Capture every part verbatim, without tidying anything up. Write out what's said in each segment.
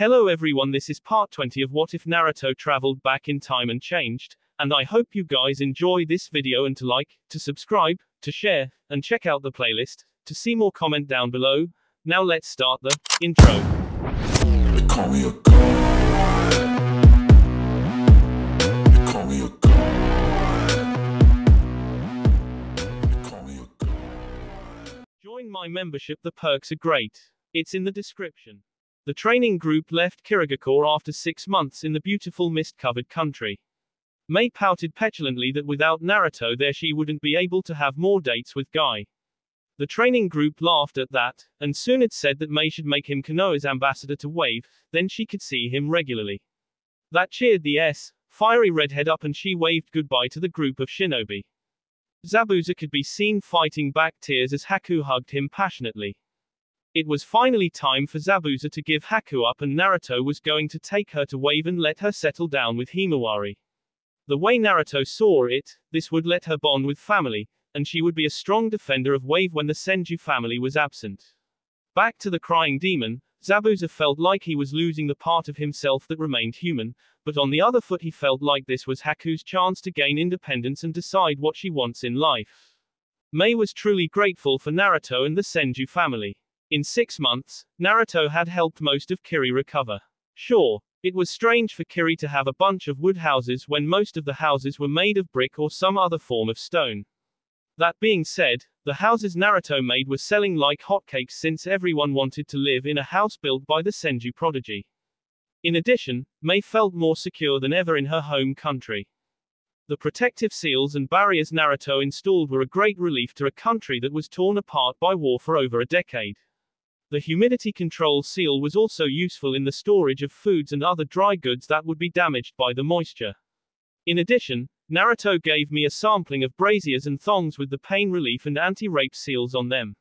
Hello everyone, this is part twenty of What If Naruto Traveled Back in Time and Changed, and I hope you guys enjoy this video and to like, to subscribe, to share, and check out the playlist. To see more, comment down below. Now let's start the intro. They call me a god. They call me a god. They call me a god. Join my membership, the perks are great. It's in the description. The training group left Kirigakure after six months in the beautiful mist-covered country. Mei pouted petulantly that without Naruto there she wouldn't be able to have more dates with Guy. The training group laughed at that, and Tsunade said that Mei should make him Konoha's ambassador to Wave, then she could see him regularly. That cheered the S, fiery redhead up, and she waved goodbye to the group of shinobi. Zabuza could be seen fighting back tears as Haku hugged him passionately. It was finally time for Zabuza to give Haku up, and Naruto was going to take her to Wave and let her settle down with Himawari. The way Naruto saw it, this would let her bond with family, and she would be a strong defender of Wave when the Senju family was absent. Back to the crying demon, Zabuza felt like he was losing the part of himself that remained human, but on the other foot he felt like this was Haku's chance to gain independence and decide what she wants in life. Mei was truly grateful for Naruto and the Senju family. In six months, Naruto had helped most of Kiri recover. Sure, it was strange for Kiri to have a bunch of wood houses when most of the houses were made of brick or some other form of stone. That being said, the houses Naruto made were selling like hotcakes since everyone wanted to live in a house built by the Senju prodigy. In addition, Mei felt more secure than ever in her home country. The protective seals and barriers Naruto installed were a great relief to a country that was torn apart by war for over a decade. The humidity control seal was also useful in the storage of foods and other dry goods that would be damaged by the moisture. In addition, Naruto gave me a sampling of braziers and thongs with the pain relief and anti-rape seals on them.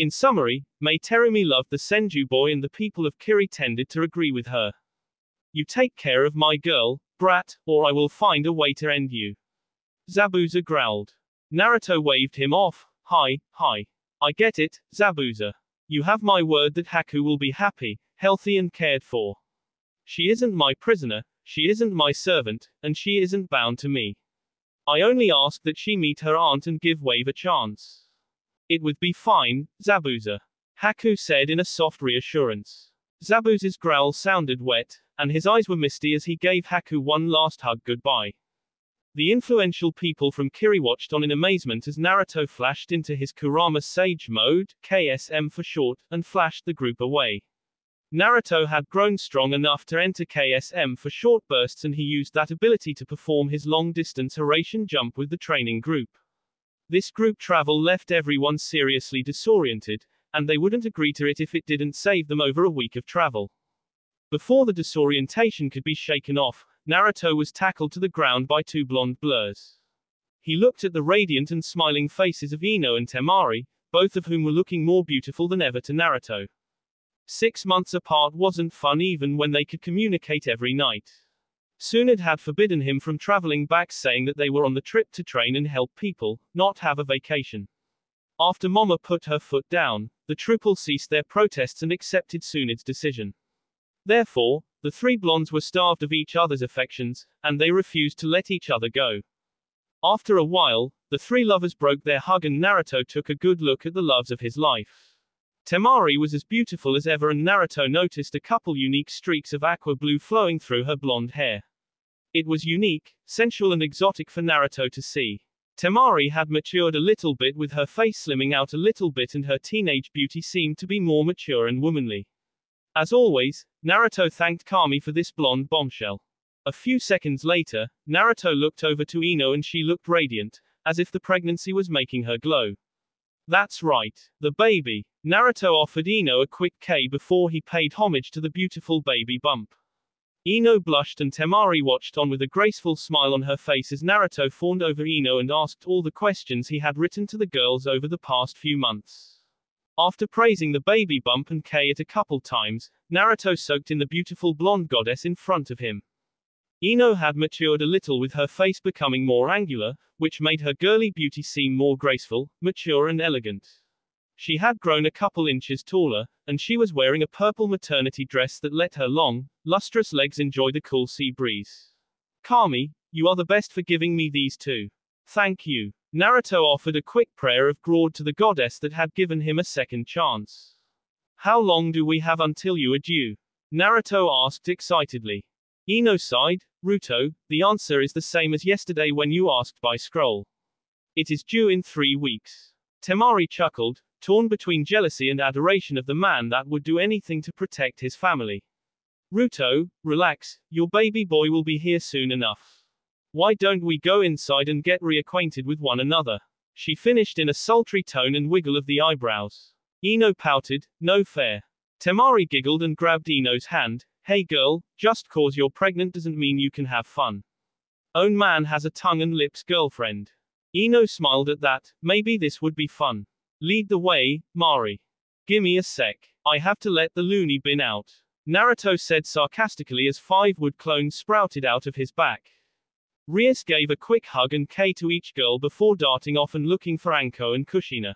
In summary, Mei Terumi loved the Senju boy and the people of Kiri tended to agree with her. You take care of my girl, brat, or I will find a way to end you. Zabuza growled. Naruto waved him off. Hi, hi. I get it, Zabuza. You have my word that Haku will be happy, healthy and cared for. She isn't my prisoner, she isn't my servant, and she isn't bound to me. I only ask that she meet her aunt and give Wave a chance. It would be fine, Zabuza. Haku said in a soft reassurance. Zabuza's growl sounded wet, and his eyes were misty as he gave Haku one last hug goodbye. The influential people from Kiri watched on in amazement as Naruto flashed into his Kurama Sage mode, K S M for short, and flashed the group away. Naruto had grown strong enough to enter K S M for short bursts, and he used that ability to perform his long-distance Haration jump with the training group. This group travel left everyone seriously disoriented, and they wouldn't agree to it if it didn't save them over a week of travel. Before the disorientation could be shaken off, Naruto was tackled to the ground by two blonde blurs. He looked at the radiant and smiling faces of Ino and Temari, both of whom were looking more beautiful than ever to Naruto. Six months apart wasn't fun even when they could communicate every night. Tsunade had forbidden him from traveling back, saying that they were on the trip to train and help people, not have a vacation. After Mama put her foot down, the triple ceased their protests and accepted Tsunade's decision. Therefore, the three blondes were starved of each other's affections, and they refused to let each other go. After a while, the three lovers broke their hug and Naruto took a good look at the loves of his life. Temari was as beautiful as ever, and Naruto noticed a couple unique streaks of aqua blue flowing through her blonde hair. It was unique, sensual and exotic for Naruto to see. Temari had matured a little bit, with her face slimming out a little bit, and her teenage beauty seemed to be more mature and womanly. As always, Naruto thanked Kami for this blonde bombshell. A few seconds later, Naruto looked over to Ino and she looked radiant, as if the pregnancy was making her glow. That's right, the baby. Naruto offered Ino a quick K before he paid homage to the beautiful baby bump. Ino blushed and Temari watched on with a graceful smile on her face as Naruto fawned over Ino and asked all the questions he had written to the girls over the past few months. After praising the baby bump and K it a couple times, Naruto soaked in the beautiful blonde goddess in front of him. Ino had matured a little, with her face becoming more angular, which made her girly beauty seem more graceful, mature and elegant. She had grown a couple inches taller, and she was wearing a purple maternity dress that let her long, lustrous legs enjoy the cool sea breeze. Kami, you are the best for giving me these two. Thank you. Naruto offered a quick prayer of gourd to the goddess that had given him a second chance. How long do we have until you are due? Naruto asked excitedly. Ino sighed, Ruto, the answer is the same as yesterday when you asked by scroll. It is due in three weeks. Temari chuckled, torn between jealousy and adoration of the man that would do anything to protect his family. Ruto, relax, your baby boy will be here soon enough. Why don't we go inside and get reacquainted with one another? She finished in a sultry tone and wiggle of the eyebrows. Ino pouted, no fair. Temari giggled and grabbed Ino's hand. Hey girl, just cause you're pregnant doesn't mean you can have fun. Own man has a tongue and lips girlfriend. Ino smiled at that, maybe this would be fun. Lead the way, Mari. Gimme a sec. I have to let the loony bin out. Naruto said sarcastically as five wood clones sprouted out of his back. Rias gave a quick hug and K to each girl before darting off and looking for Anko and Kushina.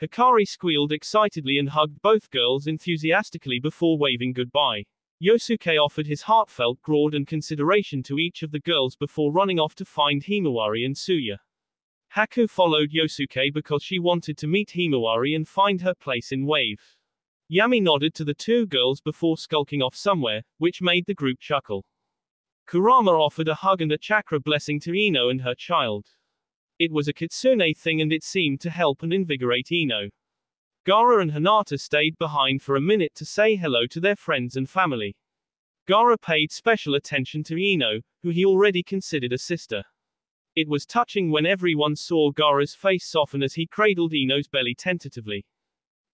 Hikari squealed excitedly and hugged both girls enthusiastically before waving goodbye. Yosuke offered his heartfelt gourd and consideration to each of the girls before running off to find Himawari and Suya. Haku followed Yosuke because she wanted to meet Himawari and find her place in Wave. Yami nodded to the two girls before skulking off somewhere, which made the group chuckle. Kurama offered a hug and a chakra blessing to Ino and her child. It was a kitsune thing and it seemed to help and invigorate Ino. Gara and Hinata stayed behind for a minute to say hello to their friends and family. Gara paid special attention to Ino, who he already considered a sister. It was touching when everyone saw Gara's face soften as he cradled Ino's belly tentatively.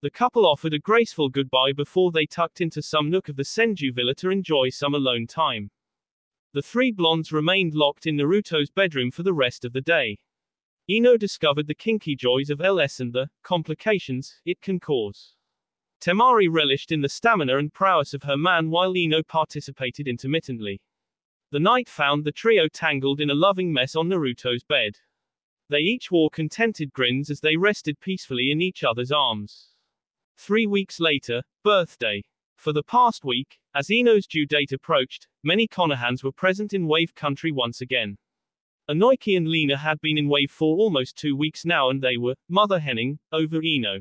The couple offered a graceful goodbye before they tucked into some nook of the Senju villa to enjoy some alone time. The three blondes remained locked in Naruto's bedroom for the rest of the day. Ino discovered the kinky joys of L S and the complications it can cause. Temari relished in the stamina and prowess of her man while Ino participated intermittently. The night found the trio tangled in a loving mess on Naruto's bed. They each wore contented grins as they rested peacefully in each other's arms. Three weeks later, birthday. For the past week, as Ino's due date approached, many Konohans were present in Wave Country once again. Anoiki and Lena had been in Wave for almost two weeks now and they were mother-henning over Ino.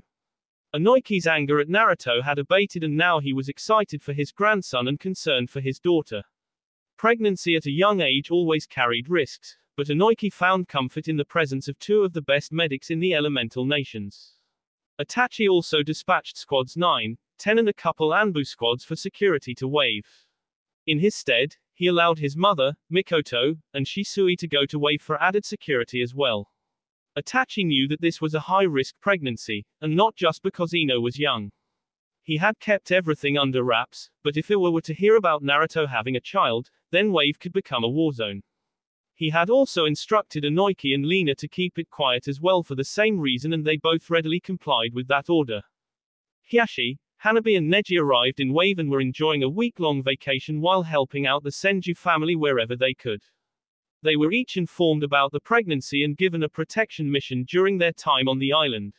Anoiki's anger at Naruto had abated and now he was excited for his grandson and concerned for his daughter. Pregnancy at a young age always carried risks, but Anoiki found comfort in the presence of two of the best medics in the elemental nations. Itachi also dispatched squads nine, ten and a couple Anbu squads for security to Wave. In his stead, he allowed his mother, Mikoto, and Shisui to go to Wave for added security as well. Itachi knew that this was a high-risk pregnancy, and not just because Ino was young. He had kept everything under wraps, but if Iwa were to hear about Naruto having a child, then Wave could become a war zone. He had also instructed Anoiki and Lena to keep it quiet as well for the same reason and they both readily complied with that order. Hiashi, Hanabi and Neji arrived in Wave and were enjoying a week-long vacation while helping out the Senju family wherever they could. They were each informed about the pregnancy and given a protection mission during their time on the island.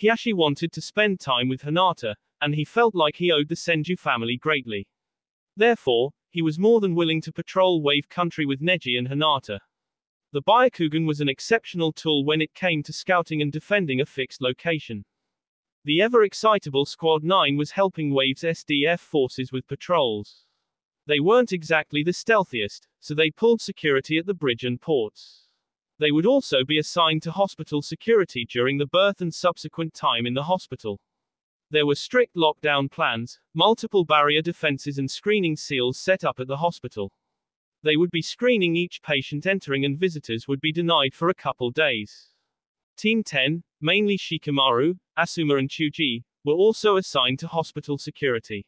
Hiyashi wanted to spend time with Hinata, and he felt like he owed the Senju family greatly. Therefore, he was more than willing to patrol Wave Country with Neji and Hinata. The Byakugan was an exceptional tool when it came to scouting and defending a fixed location. The ever-excitable Squad nine was helping Wave's S D F forces with patrols. They weren't exactly the stealthiest, so they pulled security at the bridge and ports. They would also be assigned to hospital security during the birth and subsequent time in the hospital. There were strict lockdown plans, multiple barrier defenses and screening seals set up at the hospital. They would be screening each patient entering and visitors would be denied for a couple days. Team ten, mainly Shikamaru, Asuma and Chuji, were also assigned to hospital security.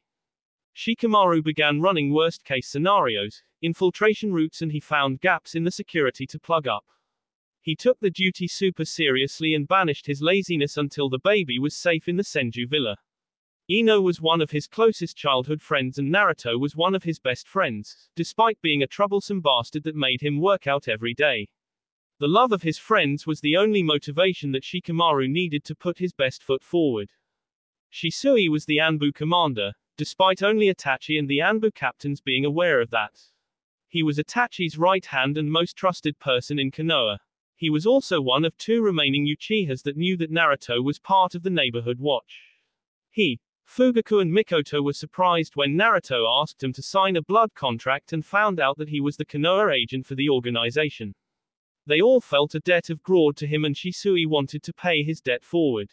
Shikamaru began running worst-case scenarios, infiltration routes and he found gaps in the security to plug up. He took the duty super seriously and banished his laziness until the baby was safe in the Senju villa. Ino was one of his closest childhood friends and Naruto was one of his best friends, despite being a troublesome bastard that made him work out every day. The love of his friends was the only motivation that Shikamaru needed to put his best foot forward. Shisui was the Anbu commander, despite only Itachi and the Anbu captains being aware of that. He was Itachi's right hand and most trusted person in Konoha. He was also one of two remaining Uchihas that knew that Naruto was part of the neighborhood watch. He, Fugaku and Mikoto were surprised when Naruto asked him to sign a blood contract and found out that he was the Konoha agent for the organization. They all felt a debt of gratitude to him and Shisui wanted to pay his debt forward.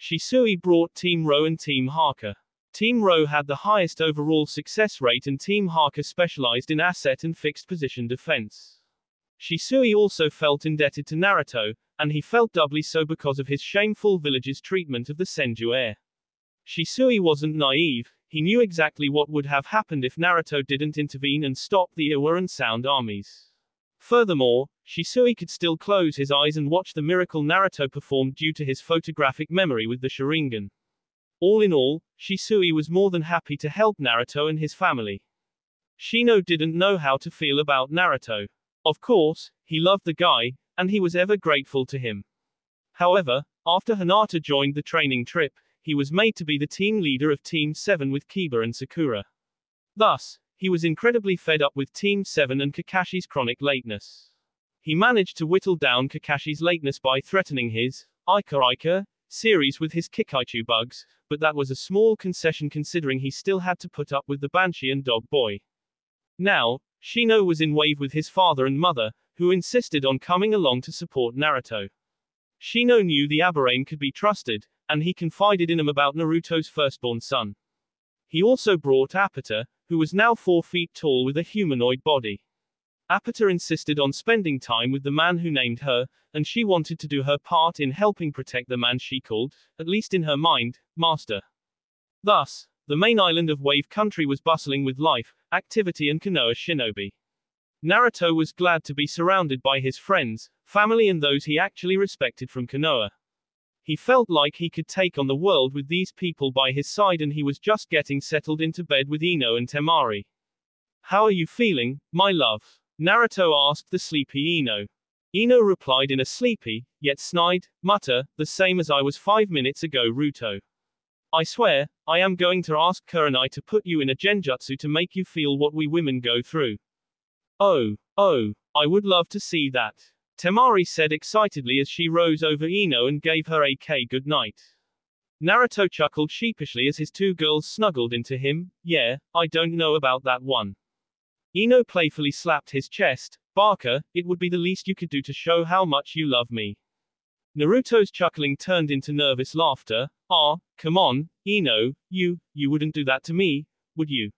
Shisui brought Team Row and Team Haka. Team Row had the highest overall success rate and Team Haka specialized in asset and fixed position defense. Shisui also felt indebted to Naruto, and he felt doubly so because of his shameful village's treatment of the Senju heir. Shisui wasn't naive, he knew exactly what would have happened if Naruto didn't intervene and stop the Iwa and Sound armies. Furthermore, Shisui could still close his eyes and watch the miracle Naruto performed due to his photographic memory with the Sharingan. All in all, Shisui was more than happy to help Naruto and his family. Shino didn't know how to feel about Naruto. Of course, he loved the guy, and he was ever grateful to him. However, after Hinata joined the training trip, he was made to be the team leader of Team seven with Kiba and Sakura. Thus, he was incredibly fed up with Team seven and Kakashi's chronic lateness. He managed to whittle down Kakashi's lateness by threatening his Aika Aika series with his Kikaichu bugs, but that was a small concession considering he still had to put up with the Banshee and Dog Boy. Now, Shino was in Wave with his father and mother, who insisted on coming along to support Naruto. Shino knew the Aburame could be trusted, and he confided in him about Naruto's firstborn son. He also brought Apata, who was now four feet tall with a humanoid body. Apata insisted on spending time with the man who named her, and she wanted to do her part in helping protect the man she called, at least in her mind, Master. Thus, the main island of Wave Country was bustling with life, activity and Konoha shinobi. Naruto was glad to be surrounded by his friends, family and those he actually respected from Konoha. He felt like he could take on the world with these people by his side and he was just getting settled into bed with Ino and Temari. "How are you feeling, my love?" Naruto asked the sleepy Ino. Ino replied in a sleepy, yet snide, mutter, "The same as I was five minutes ago, Ruto. I swear, I am going to ask Kurenai to put you in a genjutsu to make you feel what we women go through." Oh, oh, I would love to see that," Temari said excitedly as she rose over Ino and gave her a good night. Naruto chuckled sheepishly as his two girls snuggled into him. "Yeah, I don't know about that one." Ino playfully slapped his chest. "Barker, it would be the least you could do to show how much you love me." Naruto's chuckling turned into nervous laughter. "Ah, come on, Ino, you, you wouldn't do that to me, would you?"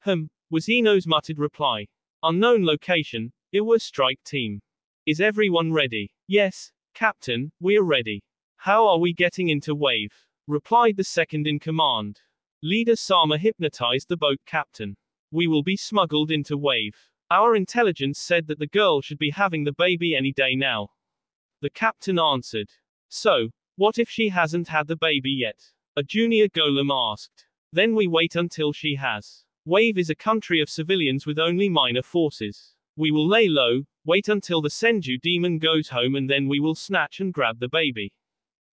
"Hum," was Ino's muttered reply. Unknown location, Iwa strike team. "Is everyone ready?" "Yes, Captain, we're ready." "How are we getting into Wave?" replied the second in command. "Leader Sama hypnotized the boat captain. We will be smuggled into Wave. Our intelligence said that the girl should be having the baby any day now." The captain answered. "So, what if she hasn't had the baby yet?" a junior golem asked. "Then we wait until she has." Wave is a country of civilians with only minor forces. "We will lay low, wait until the Senju demon goes home and then we will snatch and grab the baby,"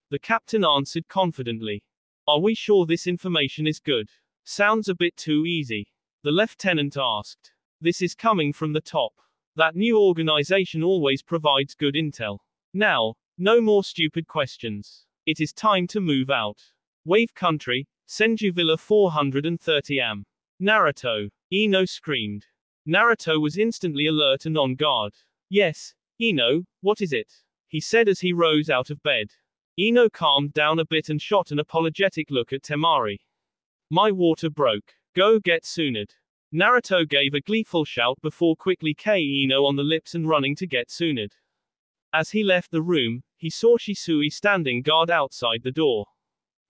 the captain answered confidently. "Are we sure this information is good? Sounds a bit too easy," the lieutenant asked. "This is coming from the top. That new organization always provides good intel. Now, no more stupid questions. It is time to move out." Wave Country, Senju Villa four hundred thirty A M. "Naruto!" Ino screamed. Naruto was instantly alert and on guard. "Yes, Ino, what is it?" he said as he rose out of bed. Ino calmed down a bit and shot an apologetic look at Temari. "My water broke. Go get Tsunade." Naruto gave a gleeful shout before quickly kissing Ino on the lips and running to get Tsunade. As he left the room, he saw Shisui standing guard outside the door.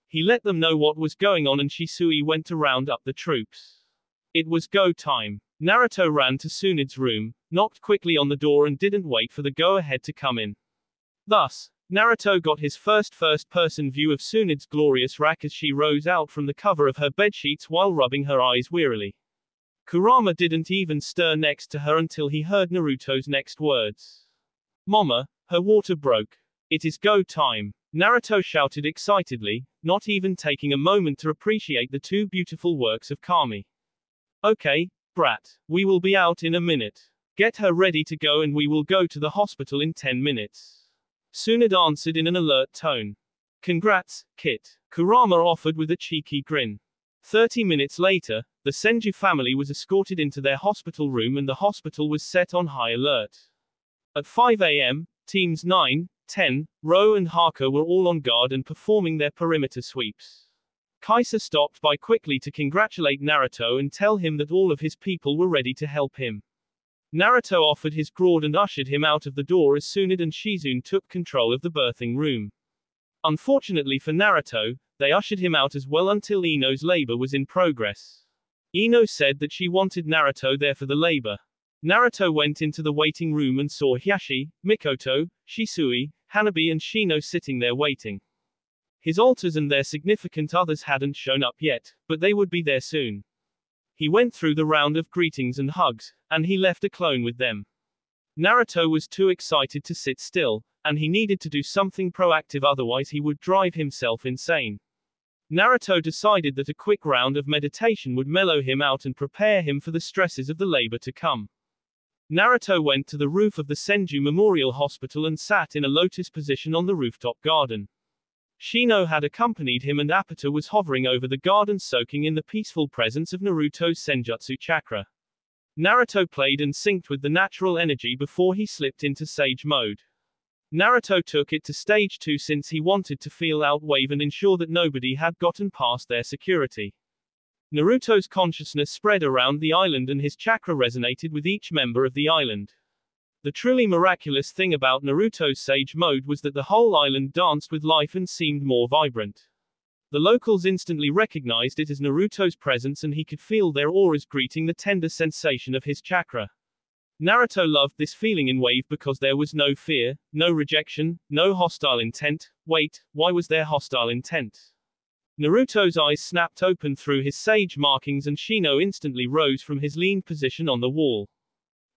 He let them know what was going on and Shisui went to round up the troops. It was go time. Naruto ran to Tsunade's room, knocked quickly on the door and didn't wait for the go-ahead to come in. Thus, Naruto got his first first-person view of Tsunade's glorious rack as she rose out from the cover of her bedsheets while rubbing her eyes wearily. Kurama didn't even stir next to her until he heard Naruto's next words. Mama, her water broke. It is go time. Naruto shouted excitedly, not even taking a moment to appreciate the two beautiful works of Kami. Okay, brat. We will be out in a minute. Get her ready to go and we will go to the hospital in ten minutes. Tsunade answered in an alert tone. Congrats, Kit. Kurama offered with a cheeky grin. Thirty minutes later, the Senju family was escorted into their hospital room and the hospital was set on high alert. At five a m, teams nine, ten, Ro and Haku were all on guard and performing their perimeter sweeps. Kaisa stopped by quickly to congratulate Naruto and tell him that all of his people were ready to help him. Naruto offered his sword and ushered him out of the door as Tsunade and Shizune took control of the birthing room. Unfortunately for Naruto, they ushered him out as well until Ino's labor was in progress. Ino said that she wanted Naruto there for the labor. Naruto went into the waiting room and saw Hiashi, Mikoto, Shisui, Hanabi and Shino sitting there waiting. His alters and their significant others hadn't shown up yet, but they would be there soon. He went through the round of greetings and hugs, and he left a clone with them. Naruto was too excited to sit still, and he needed to do something proactive otherwise he would drive himself insane. Naruto decided that a quick round of meditation would mellow him out and prepare him for the stresses of the labor to come. Naruto went to the roof of the Senju Memorial Hospital and sat in a lotus position on the rooftop garden. Shino had accompanied him and Apata was hovering over the garden soaking in the peaceful presence of Naruto's Senjutsu chakra. Naruto played and synced with the natural energy before he slipped into sage mode. Naruto took it to stage two since he wanted to feel out Wave and ensure that nobody had gotten past their security. Naruto's consciousness spread around the island and his chakra resonated with each member of the island. The truly miraculous thing about Naruto's sage mode was that the whole island danced with life and seemed more vibrant. The locals instantly recognized it as Naruto's presence and he could feel their auras greeting the tender sensation of his chakra. Naruto loved this feeling in Wave because there was no fear, no rejection, no hostile intent. Wait, why was there hostile intent? Naruto's eyes snapped open through his sage markings and Shino instantly rose from his lean position on the wall.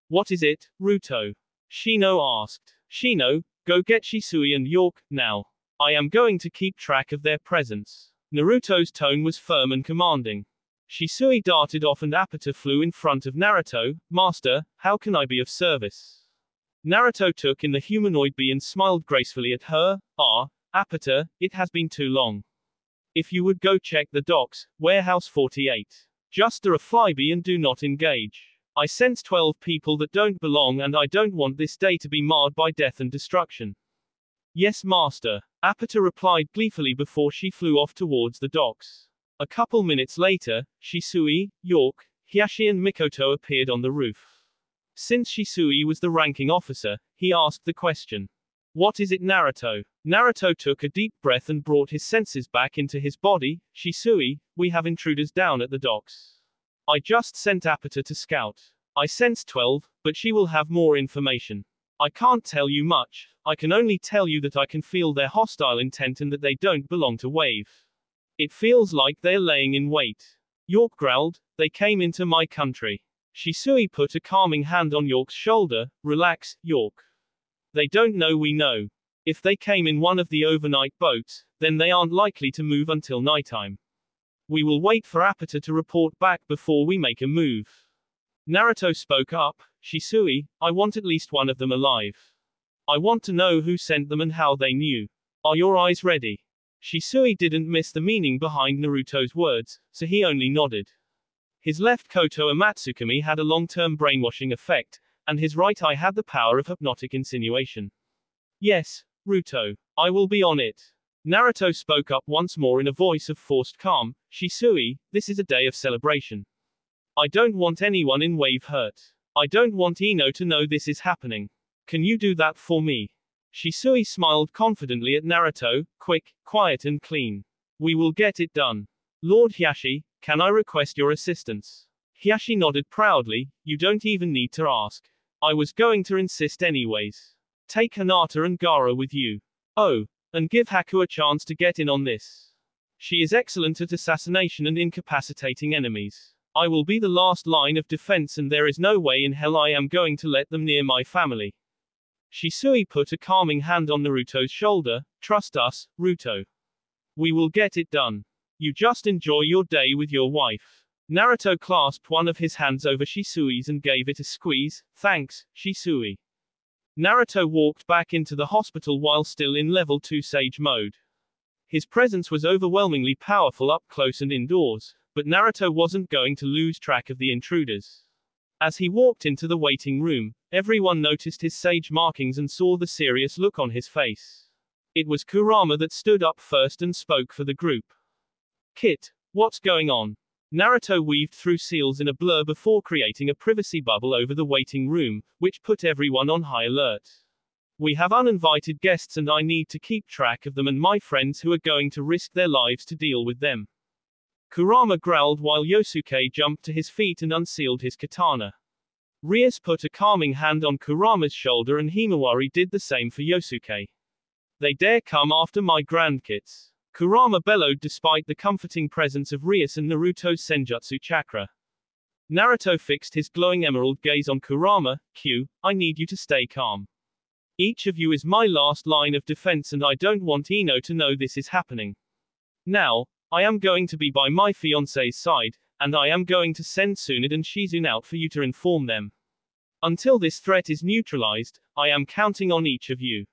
What is it, Ruto? Shino asked. Shino, go get Shisui and York, now. I am going to keep track of their presence. Naruto's tone was firm and commanding. Shisui darted off and Apata flew in front of Naruto. Master, how can I be of service? Naruto took in the humanoid bee and smiled gracefully at her. Ah, Apata, it has been too long. If you would go check the docks, warehouse forty-eight. Just a flybee and do not engage. I sense twelve people that don't belong and I don't want this day to be marred by death and destruction. Yes, master. Apata replied gleefully before she flew off towards the docks. A couple minutes later, Shisui, York, Hiashi and Mikoto appeared on the roof. Since Shisui was the ranking officer, he asked the question. What is it, Naruto? Naruto took a deep breath and brought his senses back into his body. Shisui, we have intruders down at the docks. I just sent Apata to scout. I sense twelve, but she will have more information. I can't tell you much, I can only tell you that I can feel their hostile intent and that they don't belong to Wave. It feels like they're laying in wait. York growled, they came into my country. Shisui put a calming hand on York's shoulder. Relax, York. They don't know we know. If they came in one of the overnight boats, then they aren't likely to move until nighttime. We will wait for Apata to report back before we make a move. Naruto spoke up. Shisui, I want at least one of them alive. I want to know who sent them and how they knew. Are your eyes ready? Shisui didn't miss the meaning behind Naruto's words, so he only nodded. His left Koto Amatsukami had a long-term brainwashing effect, and his right eye had the power of hypnotic insinuation. Yes, Ruto. I will be on it. Naruto spoke up once more in a voice of forced calm. Shisui, this is a day of celebration. I don't want anyone in Wave hurt. I don't want Ino to know this is happening. Can you do that for me? Shisui smiled confidently at Naruto. Quick, quiet and clean. We will get it done. Lord Hiashi, can I request your assistance? Hiashi nodded proudly. You don't even need to ask. I was going to insist anyways. Take Hinata and Gaara with you. Oh. And give Haku a chance to get in on this. She is excellent at assassination and incapacitating enemies. I will be the last line of defense and there is no way in hell I am going to let them near my family. Shisui put a calming hand on Naruto's shoulder. Trust us, Ruto. We will get it done. You just enjoy your day with your wife. Naruto clasped one of his hands over Shisui's and gave it a squeeze. Thanks, Shisui. Naruto walked back into the hospital while still in level two sage mode. His presence was overwhelmingly powerful up close and indoors, but Naruto wasn't going to lose track of the intruders. As he walked into the waiting room, everyone noticed his sage markings and saw the serious look on his face. It was Kurama that stood up first and spoke for the group. Kit, what's going on? Naruto weaved through seals in a blur before creating a privacy bubble over the waiting room, which put everyone on high alert. We have uninvited guests and I need to keep track of them and my friends who are going to risk their lives to deal with them. Kurama growled while Yosuke jumped to his feet and unsealed his katana. Rias put a calming hand on Kurama's shoulder and Himawari did the same for Yosuke. They dare come after my grandkids. Kurama bellowed despite the comforting presence of Rias and Naruto's Senjutsu chakra. Naruto fixed his glowing emerald gaze on Kurama. Q, I need you to stay calm. Each of you is my last line of defense and I don't want Ino to know this is happening. Now, I am going to be by my fiancé's side, and I am going to send Tsunade and Shizune out for you to inform them. Until this threat is neutralized, I am counting on each of you.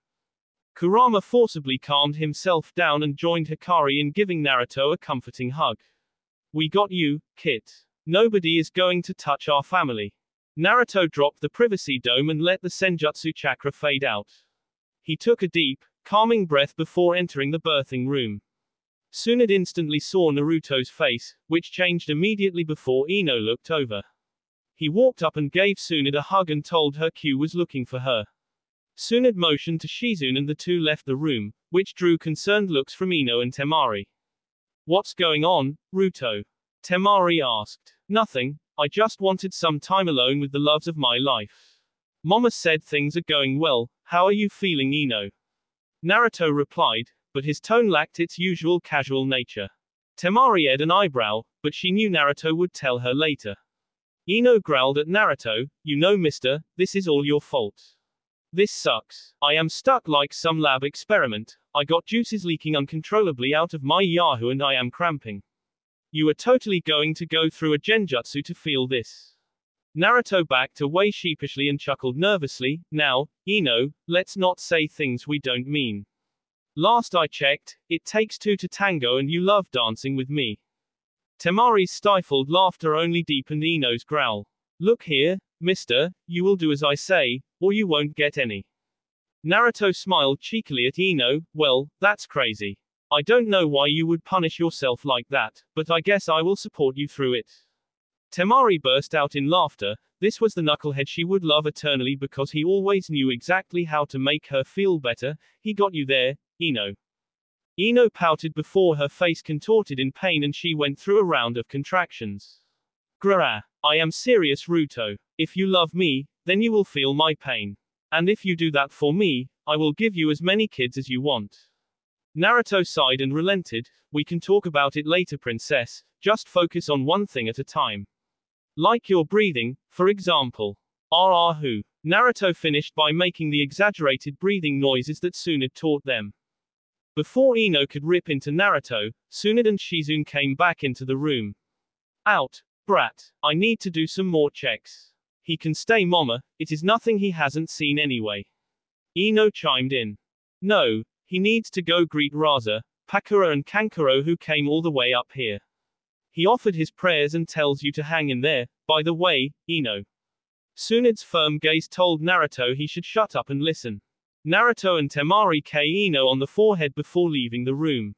Kurama forcibly calmed himself down and joined Hikari in giving Naruto a comforting hug. We got you, Kit. Nobody is going to touch our family. Naruto dropped the privacy dome and let the Senjutsu chakra fade out. He took a deep, calming breath before entering the birthing room. Tsunade instantly saw Naruto's face, which changed immediately before Ino looked over. He walked up and gave Tsunade a hug and told her Q was looking for her. Tsunade motioned to Shizune and the two left the room, which drew concerned looks from Ino and Temari. What's going on, Ruto? Temari asked. Nothing, I just wanted some time alone with the loves of my life. Mama said things are going well, how are you feeling, Ino? Naruto replied, but his tone lacked its usual casual nature. Temari had an eyebrow, but she knew Naruto would tell her later. Ino growled at Naruto, you know mister, this is all your fault. This sucks. I am stuck like some lab experiment, I got juices leaking uncontrollably out of my Yahoo and I am cramping. You are totally going to go through a genjutsu to feel this. Naruto backed away sheepishly and chuckled nervously, now, Ino, let's not say things we don't mean. Last I checked, it takes two to tango and you love dancing with me. Temari's stifled laughter only deepened Ino's growl. Look here, mister, you will do as I say, or you won't get any. Naruto smiled cheekily at Ino, well, that's crazy. I don't know why you would punish yourself like that, but I guess I will support you through it. Temari burst out in laughter. This was the knucklehead she would love eternally because he always knew exactly how to make her feel better. He got you there, Ino. Ino pouted before her face contorted in pain and she went through a round of contractions. Grrrr. I am serious, Ruto. If you love me, then you will feel my pain. And if you do that for me, I will give you as many kids as you want. Naruto sighed and relented. We can talk about it later, princess. Just focus on one thing at a time. Like your breathing, for example. Ah who. Naruto finished by making the exaggerated breathing noises that Tsunade taught them. Before Ino could rip into Naruto, Tsunade and Shizune came back into the room. Out, brat. I need to do some more checks. He can stay, mama, it is nothing he hasn't seen anyway. Ino chimed in. No, he needs to go greet Raza, Pakura and Kankuro who came all the way up here. He offered his prayers and tells you to hang in there, by the way, Ino. Tsunade's firm gaze told Naruto he should shut up and listen. Naruto and Temari kissed Ino on the forehead before leaving the room.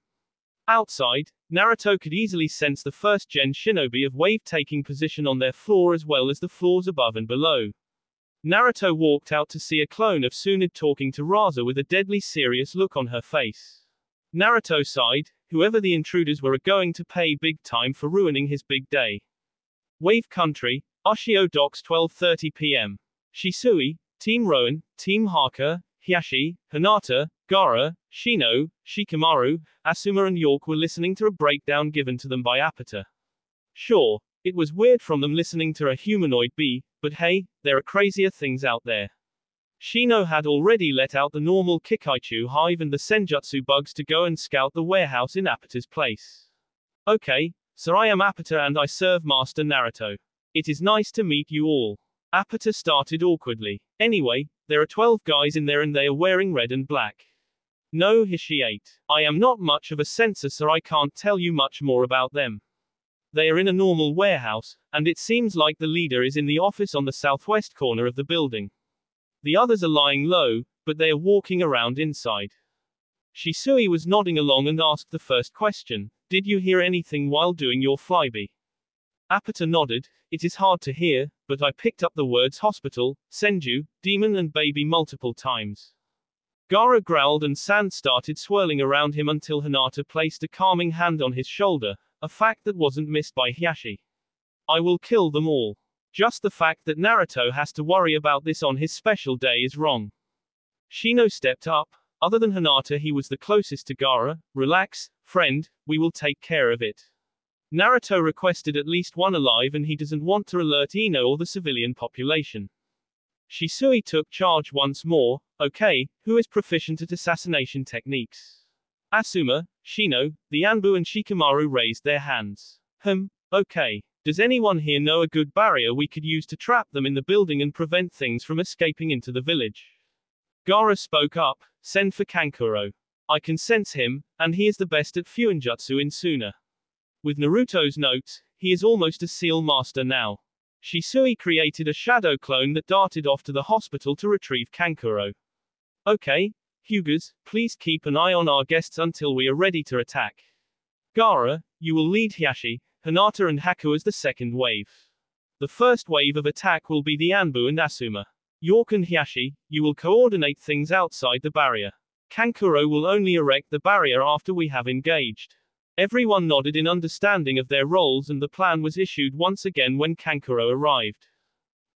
Outside, Naruto could easily sense the first-gen shinobi of Wave taking position on their floor as well as the floors above and below. Naruto walked out to see a clone of Tsunade talking to Raza with a deadly serious look on her face. Naruto sighed, whoever the intruders were are going to pay big time for ruining his big day. Wave Country, Ushio Docks twelve thirty p m Shisui, Team Rowan, Team Haku, Hiashi, Hinata, Gara, Shino, Shikamaru, Asuma and York were listening to a breakdown given to them by Apata. Sure, it was weird from them listening to a humanoid bee, but hey, there are crazier things out there. Shino had already let out the normal Kikaichu hive and the Senjutsu bugs to go and scout the warehouse in Apata's place. Okay, so I am Apata and I serve Master Naruto. It is nice to meet you all. Apata started awkwardly. Anyway, there are twelve guys in there and they are wearing red and black. No Hishiate. I am not much of a censor so I can't tell you much more about them. They are in a normal warehouse, and it seems like the leader is in the office on the southwest corner of the building. The others are lying low, but they are walking around inside. Shisui was nodding along and asked the first question, did you hear anything while doing your flyby? Apata nodded, it is hard to hear, but I picked up the words hospital, Senju, demon and baby multiple times. Gaara growled and sand started swirling around him until Hinata placed a calming hand on his shoulder, a fact that wasn't missed by Hiashi. I will kill them all. Just the fact that Naruto has to worry about this on his special day is wrong. Shino stepped up. Other than Hinata he was the closest to Gaara. Relax, friend, we will take care of it. Naruto requested at least one alive and he doesn't want to alert Ino or the civilian population. Shisui took charge once more. Okay, who is proficient at assassination techniques? Asuma, Shino, the Anbu and Shikamaru raised their hands. Hmm, okay. Does anyone here know a good barrier we could use to trap them in the building and prevent things from escaping into the village? Gaara spoke up, send for Kankuro. I can sense him, and he is the best at Fuinjutsu in Suna. With Naruto's notes, he is almost a seal master now. Shisui created a shadow clone that darted off to the hospital to retrieve Kankuro. Okay, Hyugas, please keep an eye on our guests until we are ready to attack. Gaara, you will lead Hiashi, Hinata and Haku as the second wave. The first wave of attack will be the Anbu and Asuma. York and Hiashi, you will coordinate things outside the barrier. Kankuro will only erect the barrier after we have engaged. Everyone nodded in understanding of their roles and the plan was issued once again when Kankuro arrived.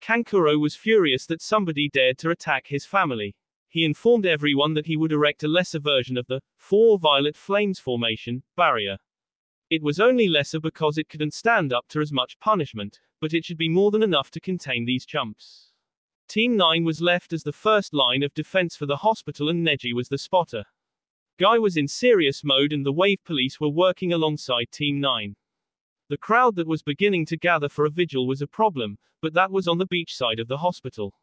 Kankuro was furious that somebody dared to attack his family. He informed everyone that he would erect a lesser version of the Four Violet Flames Formation barrier. It was only lesser because it couldn't stand up to as much punishment, but it should be more than enough to contain these chumps. Team nine was left as the first line of defense for the hospital and Neji was the spotter. Guy was in serious mode and the wave police were working alongside Team nine. The crowd that was beginning to gather for a vigil was a problem, but that was on the beach side of the hospital.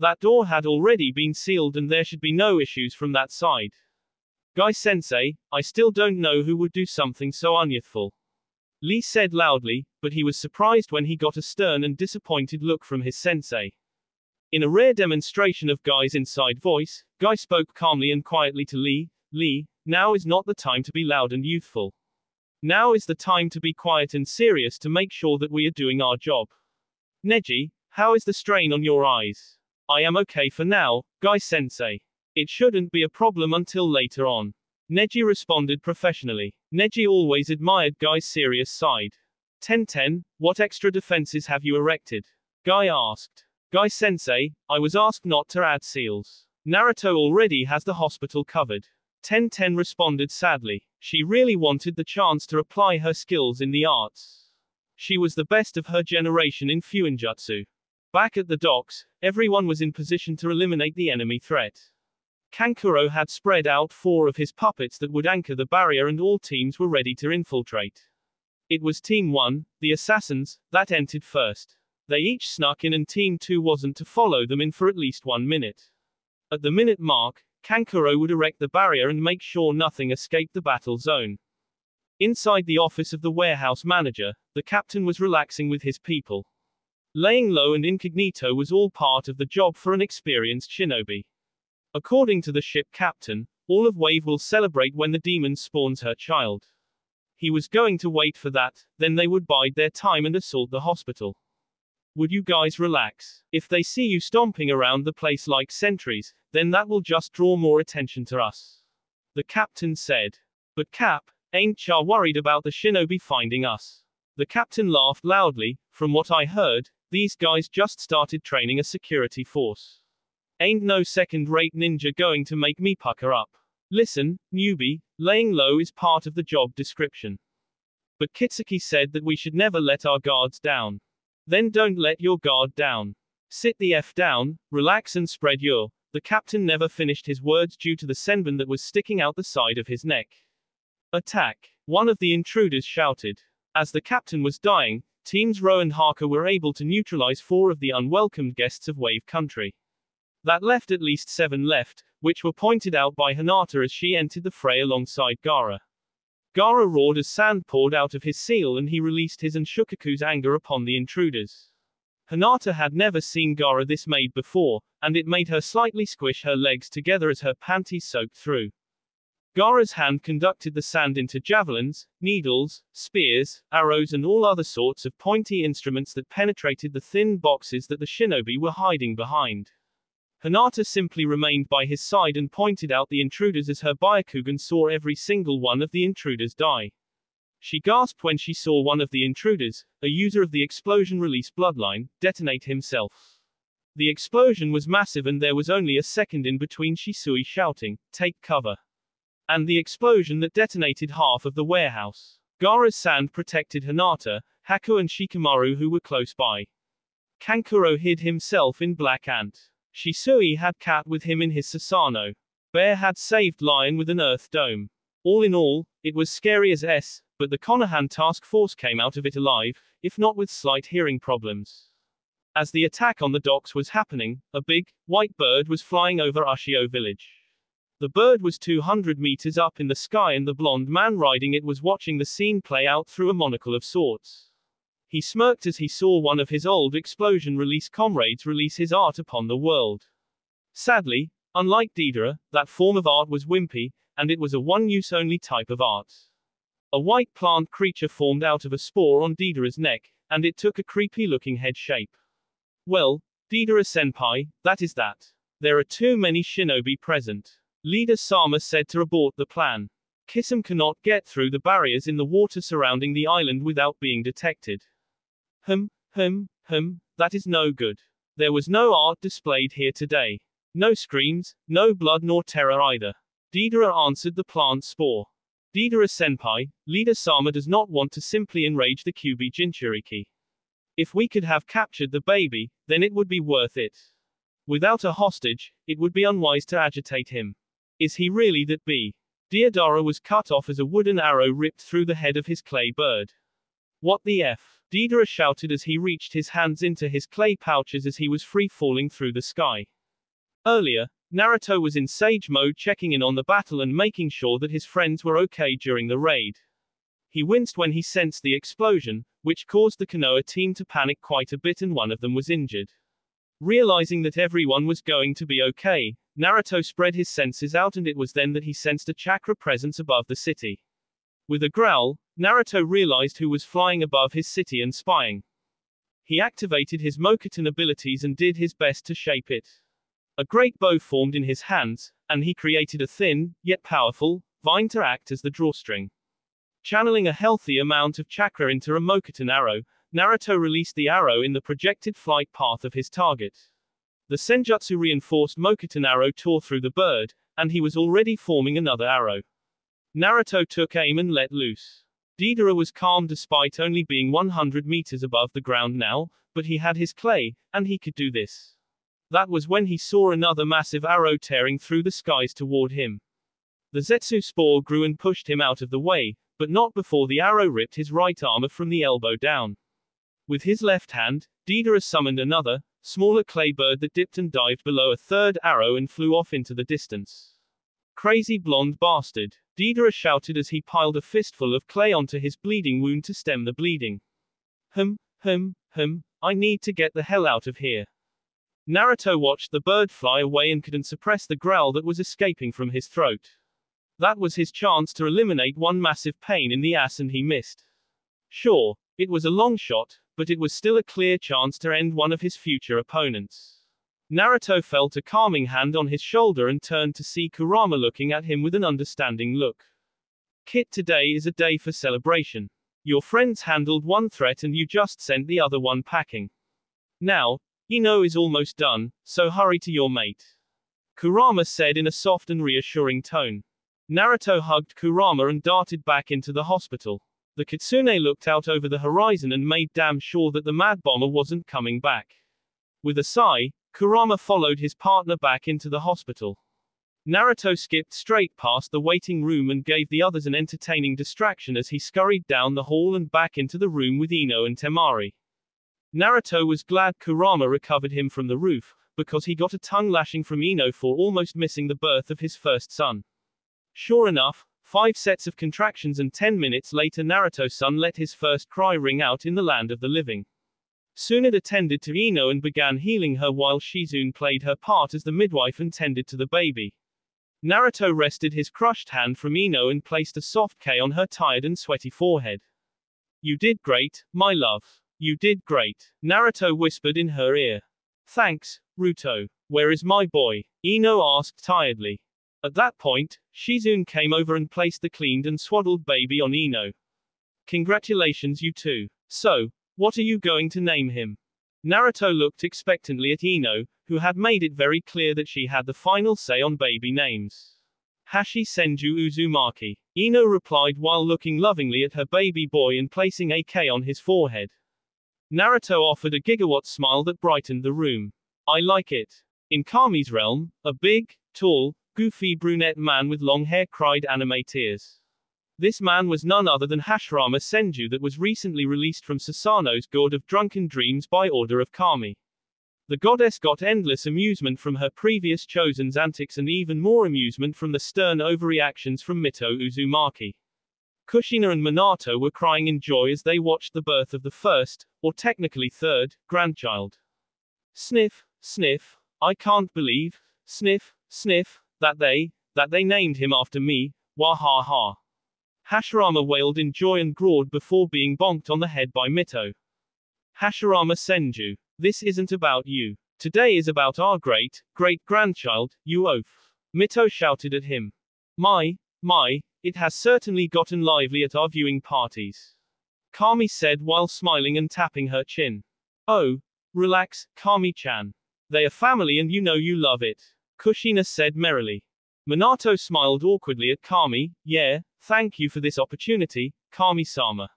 That door had already been sealed and there should be no issues from that side. Guy-sensei, I still don't know who would do something so unyouthful. Lee said loudly, but he was surprised when he got a stern and disappointed look from his sensei. In a rare demonstration of Guy's inside voice, Guy spoke calmly and quietly to Lee. Lee, now is not the time to be loud and youthful. Now is the time to be quiet and serious to make sure that we are doing our job. Neji, how is the strain on your eyes? I am okay for now, Guy-sensei. It shouldn't be a problem until later on. Neji responded professionally. Neji always admired Guy's serious side. ten ten, what extra defenses have you erected? Guy asked. Guy-sensei, I was asked not to add seals. Naruto already has the hospital covered. ten ten responded sadly. She really wanted the chance to apply her skills in the arts. She was the best of her generation in Fuinjutsu. Back at the docks, everyone was in position to eliminate the enemy threat. Kankuro had spread out four of his puppets that would anchor the barrier and all teams were ready to infiltrate. It was Team one, the assassins, that entered first. They each snuck in and Team two wasn't to follow them in for at least one minute. At the minute mark, Kankuro would erect the barrier and make sure nothing escaped the battle zone. Inside the office of the warehouse manager, the captain was relaxing with his people. Laying low and incognito was all part of the job for an experienced shinobi. According to the ship captain, all of Wave will celebrate when the demon spawns her child. He was going to wait for that, then they would bide their time and assault the hospital. Would you guys relax? If they see you stomping around the place like sentries, then that will just draw more attention to us. The captain said. But Cap, ain't ya worried about the shinobi finding us? The captain laughed loudly. From what I heard, these guys just started training a security force. Ain't no second-rate ninja going to make me pucker up. Listen, newbie, laying low is part of the job description. But Kitsuki said that we should never let our guards down. Then don't let your guard down. Sit the F down, relax and spread your. The captain never finished his words due to the senbon that was sticking out the side of his neck. Attack! One of the intruders shouted. As the captain was dying, teams Ro and Haku were able to neutralize four of the unwelcomed guests of Wave Country. That left at least seven left, which were pointed out by Hinata as she entered the fray alongside Gaara. Gaara roared as sand poured out of his seal and he released his and Shukaku's anger upon the intruders. Hinata had never seen Gaara this made before, and it made her slightly squish her legs together as her panties soaked through. Gaara's hand conducted the sand into javelins, needles, spears, arrows and all other sorts of pointy instruments that penetrated the thin boxes that the shinobi were hiding behind. Hinata simply remained by his side and pointed out the intruders as her Byakugan saw every single one of the intruders die. She gasped when she saw one of the intruders, a user of the explosion release bloodline, detonate himself. The explosion was massive and there was only a second in between Shisui shouting, "Take cover!" and the explosion that detonated half of the warehouse. Gaara's sand protected Hinata, Haku and Shikamaru who were close by. Kankuro hid himself in black ant. Shisui had cat with him in his Susanoo. Bear had saved lion with an earth dome. All in all, it was scary as S, but the Konohan task force came out of it alive, if not with slight hearing problems. As the attack on the docks was happening, a big, white bird was flying over Ushio village. The bird was two hundred meters up in the sky and the blonde man riding it was watching the scene play out through a monocle of sorts. He smirked as he saw one of his old explosion release comrades release his art upon the world. Sadly, unlike Deidara, that form of art was wimpy, and it was a one-use only type of art. A white plant creature formed out of a spore on Deidara's neck, and it took a creepy-looking head shape. Well, Deidara-senpai, that is that. There are too many shinobi present. Leader Sama said to abort the plan. Kisame cannot get through the barriers in the water surrounding the island without being detected. Hum, hum, hum, that is no good. There was no art displayed here today. No screams, no blood nor terror either. Deidara answered the plant spore. Deidara-senpai, Leader Sama does not want to simply enrage the Kyuubi Jinchuriki. If we could have captured the baby, then it would be worth it. Without a hostage, it would be unwise to agitate him. Is he really that big? Deidara was cut off as a wooden arrow ripped through the head of his clay bird. What the F? Deidara shouted as he reached his hands into his clay pouches as he was free-falling through the sky. Earlier, Naruto was in sage mode checking in on the battle and making sure that his friends were okay during the raid. He winced when he sensed the explosion, which caused the Konoha team to panic quite a bit and one of them was injured. Realizing that everyone was going to be okay, Naruto spread his senses out and it was then that he sensed a chakra presence above the city. With a growl, Naruto realized who was flying above his city and spying. He activated his Mokuton abilities and did his best to shape it. A great bow formed in his hands, and he created a thin, yet powerful, vine to act as the drawstring. Channeling a healthy amount of chakra into a Mokuton arrow, Naruto released the arrow in the projected flight path of his target. The Senjutsu-reinforced Mokuton arrow tore through the bird, and he was already forming another arrow. Naruto took aim and let loose. Deidara was calm despite only being one hundred meters above the ground now, but he had his clay, and he could do this. That was when he saw another massive arrow tearing through the skies toward him. The Zetsu spore grew and pushed him out of the way, but not before the arrow ripped his right armor from the elbow down. With his left hand, Deidara summoned another, smaller clay bird that dipped and dived below a third arrow and flew off into the distance. Crazy blonde bastard, Deidara shouted as he piled a fistful of clay onto his bleeding wound to stem the bleeding. Hum, hum, hum, I need to get the hell out of here. Naruto watched the bird fly away and couldn't suppress the growl that was escaping from his throat. That was his chance to eliminate one massive pain in the ass and he missed. Sure, it was a long shot, but it was still a clear chance to end one of his future opponents. Naruto felt a calming hand on his shoulder and turned to see Kurama looking at him with an understanding look. Kid, today is a day for celebration. Your friends handled one threat and you just sent the other one packing. Now, Ino is almost done, so hurry to your mate. Kurama said in a soft and reassuring tone. Naruto hugged Kurama and darted back into the hospital. The Kitsune looked out over the horizon and made damn sure that the mad bomber wasn't coming back. With a sigh, Kurama followed his partner back into the hospital. Naruto skipped straight past the waiting room and gave the others an entertaining distraction as he scurried down the hall and back into the room with Ino and Temari. Naruto was glad Kurama recovered him from the roof, because he got a tongue lashing from Ino for almost missing the birth of his first son. Sure enough, five sets of contractions and ten minutes later Naruto-san let his first cry ring out in the land of the living. Tsunade attended to Ino and began healing her while Shizune played her part as the midwife and tended to the baby. Naruto wrested his crushed hand from Ino and placed a soft K on her tired and sweaty forehead. "You did great, my love. You did great," Naruto whispered in her ear. "Thanks, Ruto. Where is my boy?" Ino asked tiredly. At that point, Shizune came over and placed the cleaned and swaddled baby on Ino. "Congratulations you two. So, what are you going to name him?" Naruto looked expectantly at Ino, who had made it very clear that she had the final say on baby names. "Hashi Senju Uzumaki," Ino replied while looking lovingly at her baby boy and placing a K on his forehead. Naruto offered a gigawatt smile that brightened the room. "I like it." In Kami's realm, a big, tall, goofy brunette man with long hair cried anime tears. This man was none other than Hashirama Senju that was recently released from Susanoo's gourd of drunken dreams by order of Kami. The goddess got endless amusement from her previous chosen's antics and even more amusement from the stern overreactions from Mito Uzumaki. Kushina and Minato were crying in joy as they watched the birth of the first, or technically third, grandchild. Sniff, sniff, I can't believe, sniff, sniff, that they, that they named him after me, wah ha ha. Hashirama wailed in joy and roared before being bonked on the head by Mito. "Hashirama Senju, this isn't about you. Today is about our great, great-grandchild, you oaf." Mito shouted at him. My, my, it has certainly gotten lively at our viewing parties," Kami said while smiling and tapping her chin. "Oh, relax, Kami-chan. They are family and you know you love it," Kushina said merrily. Minato smiled awkwardly at Kami. "Yeah, thank you for this opportunity, Kami-sama.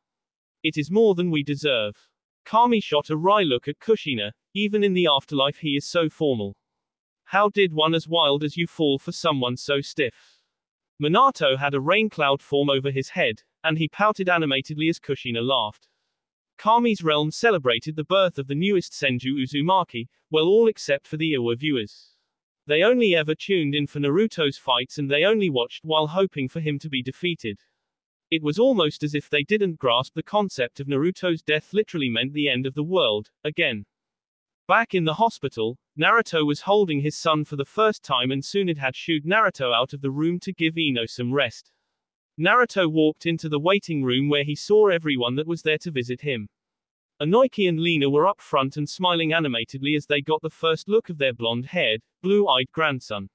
It is more than we deserve." Kami shot a wry look at Kushina. "Even in the afterlife he is so formal. How did one as wild as you fall for someone so stiff?" Minato had a rain cloud form over his head, and he pouted animatedly as Kushina laughed. Kami's realm celebrated the birth of the newest Senju Uzumaki, well all except for the Iwa viewers. They only ever tuned in for Naruto's fights and they only watched while hoping for him to be defeated. It was almost as if they didn't grasp the concept of Naruto's death literally meant the end of the world, again. Back in the hospital, Naruto was holding his son for the first time and Tsunade had shooed Naruto out of the room to give Ino some rest. Naruto walked into the waiting room where he saw everyone that was there to visit him. Inoiki and Lena were up front and smiling animatedly as they got the first look of their blonde-haired, blue-eyed grandson.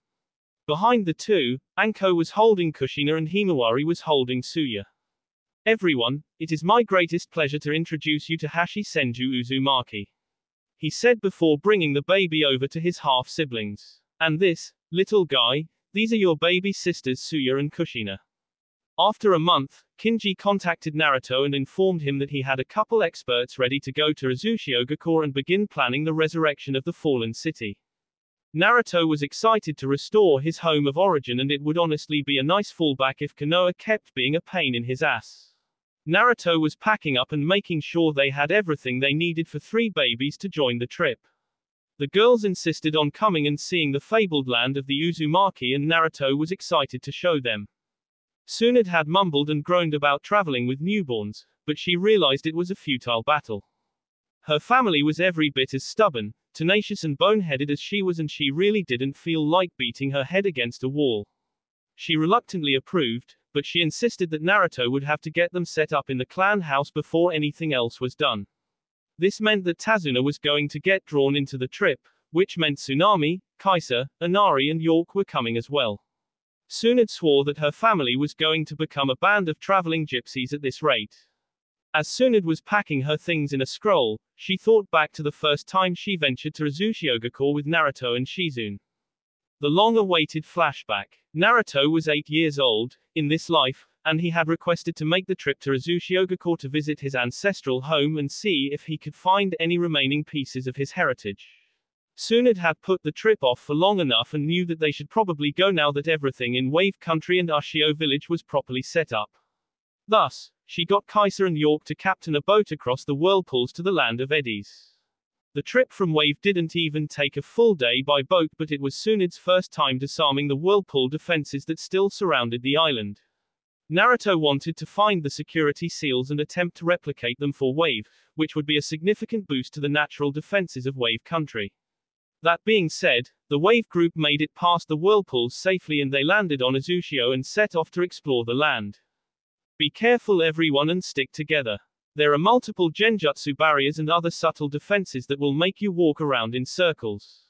Behind the two, Anko was holding Kushina and Himawari was holding Suya. "Everyone, it is my greatest pleasure to introduce you to Hashi Senju Uzumaki," he said before bringing the baby over to his half-siblings. "And this, little guy, these are your baby sisters Suya and Kushina." After a month, Kinji contacted Naruto and informed him that he had a couple experts ready to go to Uzushiogakure and begin planning the resurrection of the fallen city. Naruto was excited to restore his home of origin and it would honestly be a nice fallback if Konoha kept being a pain in his ass. Naruto was packing up and making sure they had everything they needed for three babies to join the trip. The girls insisted on coming and seeing the fabled land of the Uzumaki and Naruto was excited to show them. Tsunade had mumbled and groaned about traveling with newborns, but she realized it was a futile battle. Her family was every bit as stubborn, tenacious and boneheaded as she was and she really didn't feel like beating her head against a wall. She reluctantly approved, but she insisted that Naruto would have to get them set up in the clan house before anything else was done. This meant that Tazuna was going to get drawn into the trip, which meant Tsunami, Kaisa, Inari and York were coming as well. Tsunade swore that her family was going to become a band of traveling gypsies at this rate. As Tsunade was packing her things in a scroll, she thought back to the first time she ventured to Uzushiogakure with Naruto and Shizune. The long-awaited flashback. Naruto was eight years old, in this life, and he had requested to make the trip to Uzushiogakure to visit his ancestral home and see if he could find any remaining pieces of his heritage. Tsunade had put the trip off for long enough and knew that they should probably go now that everything in Wave Country and Ushio Village was properly set up. Thus, she got Kaiser and York to captain a boat across the whirlpools to the Land of Eddies. The trip from Wave didn't even take a full day by boat, but it was Tsunade's first time disarming the whirlpool defenses that still surrounded the island. Naruto wanted to find the security seals and attempt to replicate them for Wave, which would be a significant boost to the natural defenses of Wave Country. That being said, the Wave group made it past the whirlpools safely and they landed on Azushio and set off to explore the land. Be careful everyone and stick together. There are multiple genjutsu barriers and other subtle defenses that will make you walk around in circles,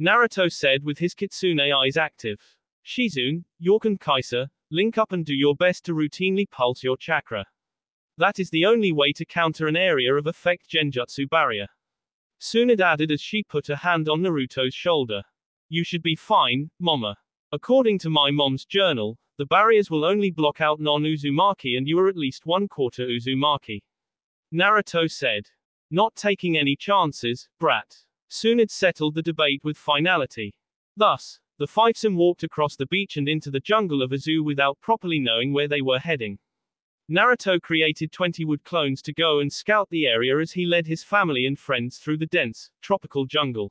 Naruto said with his kitsune eyes active. Shizune, York and Kaiser, link up and do your best to routinely pulse your chakra. That is the only way to counter an area of effect genjutsu barrier. Tsunade added as she put a hand on Naruto's shoulder. You should be fine, Mama. According to my mom's journal, the barriers will only block out non-Uzumaki and you are at least one quarter Uzumaki, Naruto said. Not taking any chances, brat. Tsunade settled the debate with finality. Thus, the fivesome walked across the beach and into the jungle of Azu without properly knowing where they were heading. Naruto created twenty wood clones to go and scout the area as he led his family and friends through the dense, tropical jungle.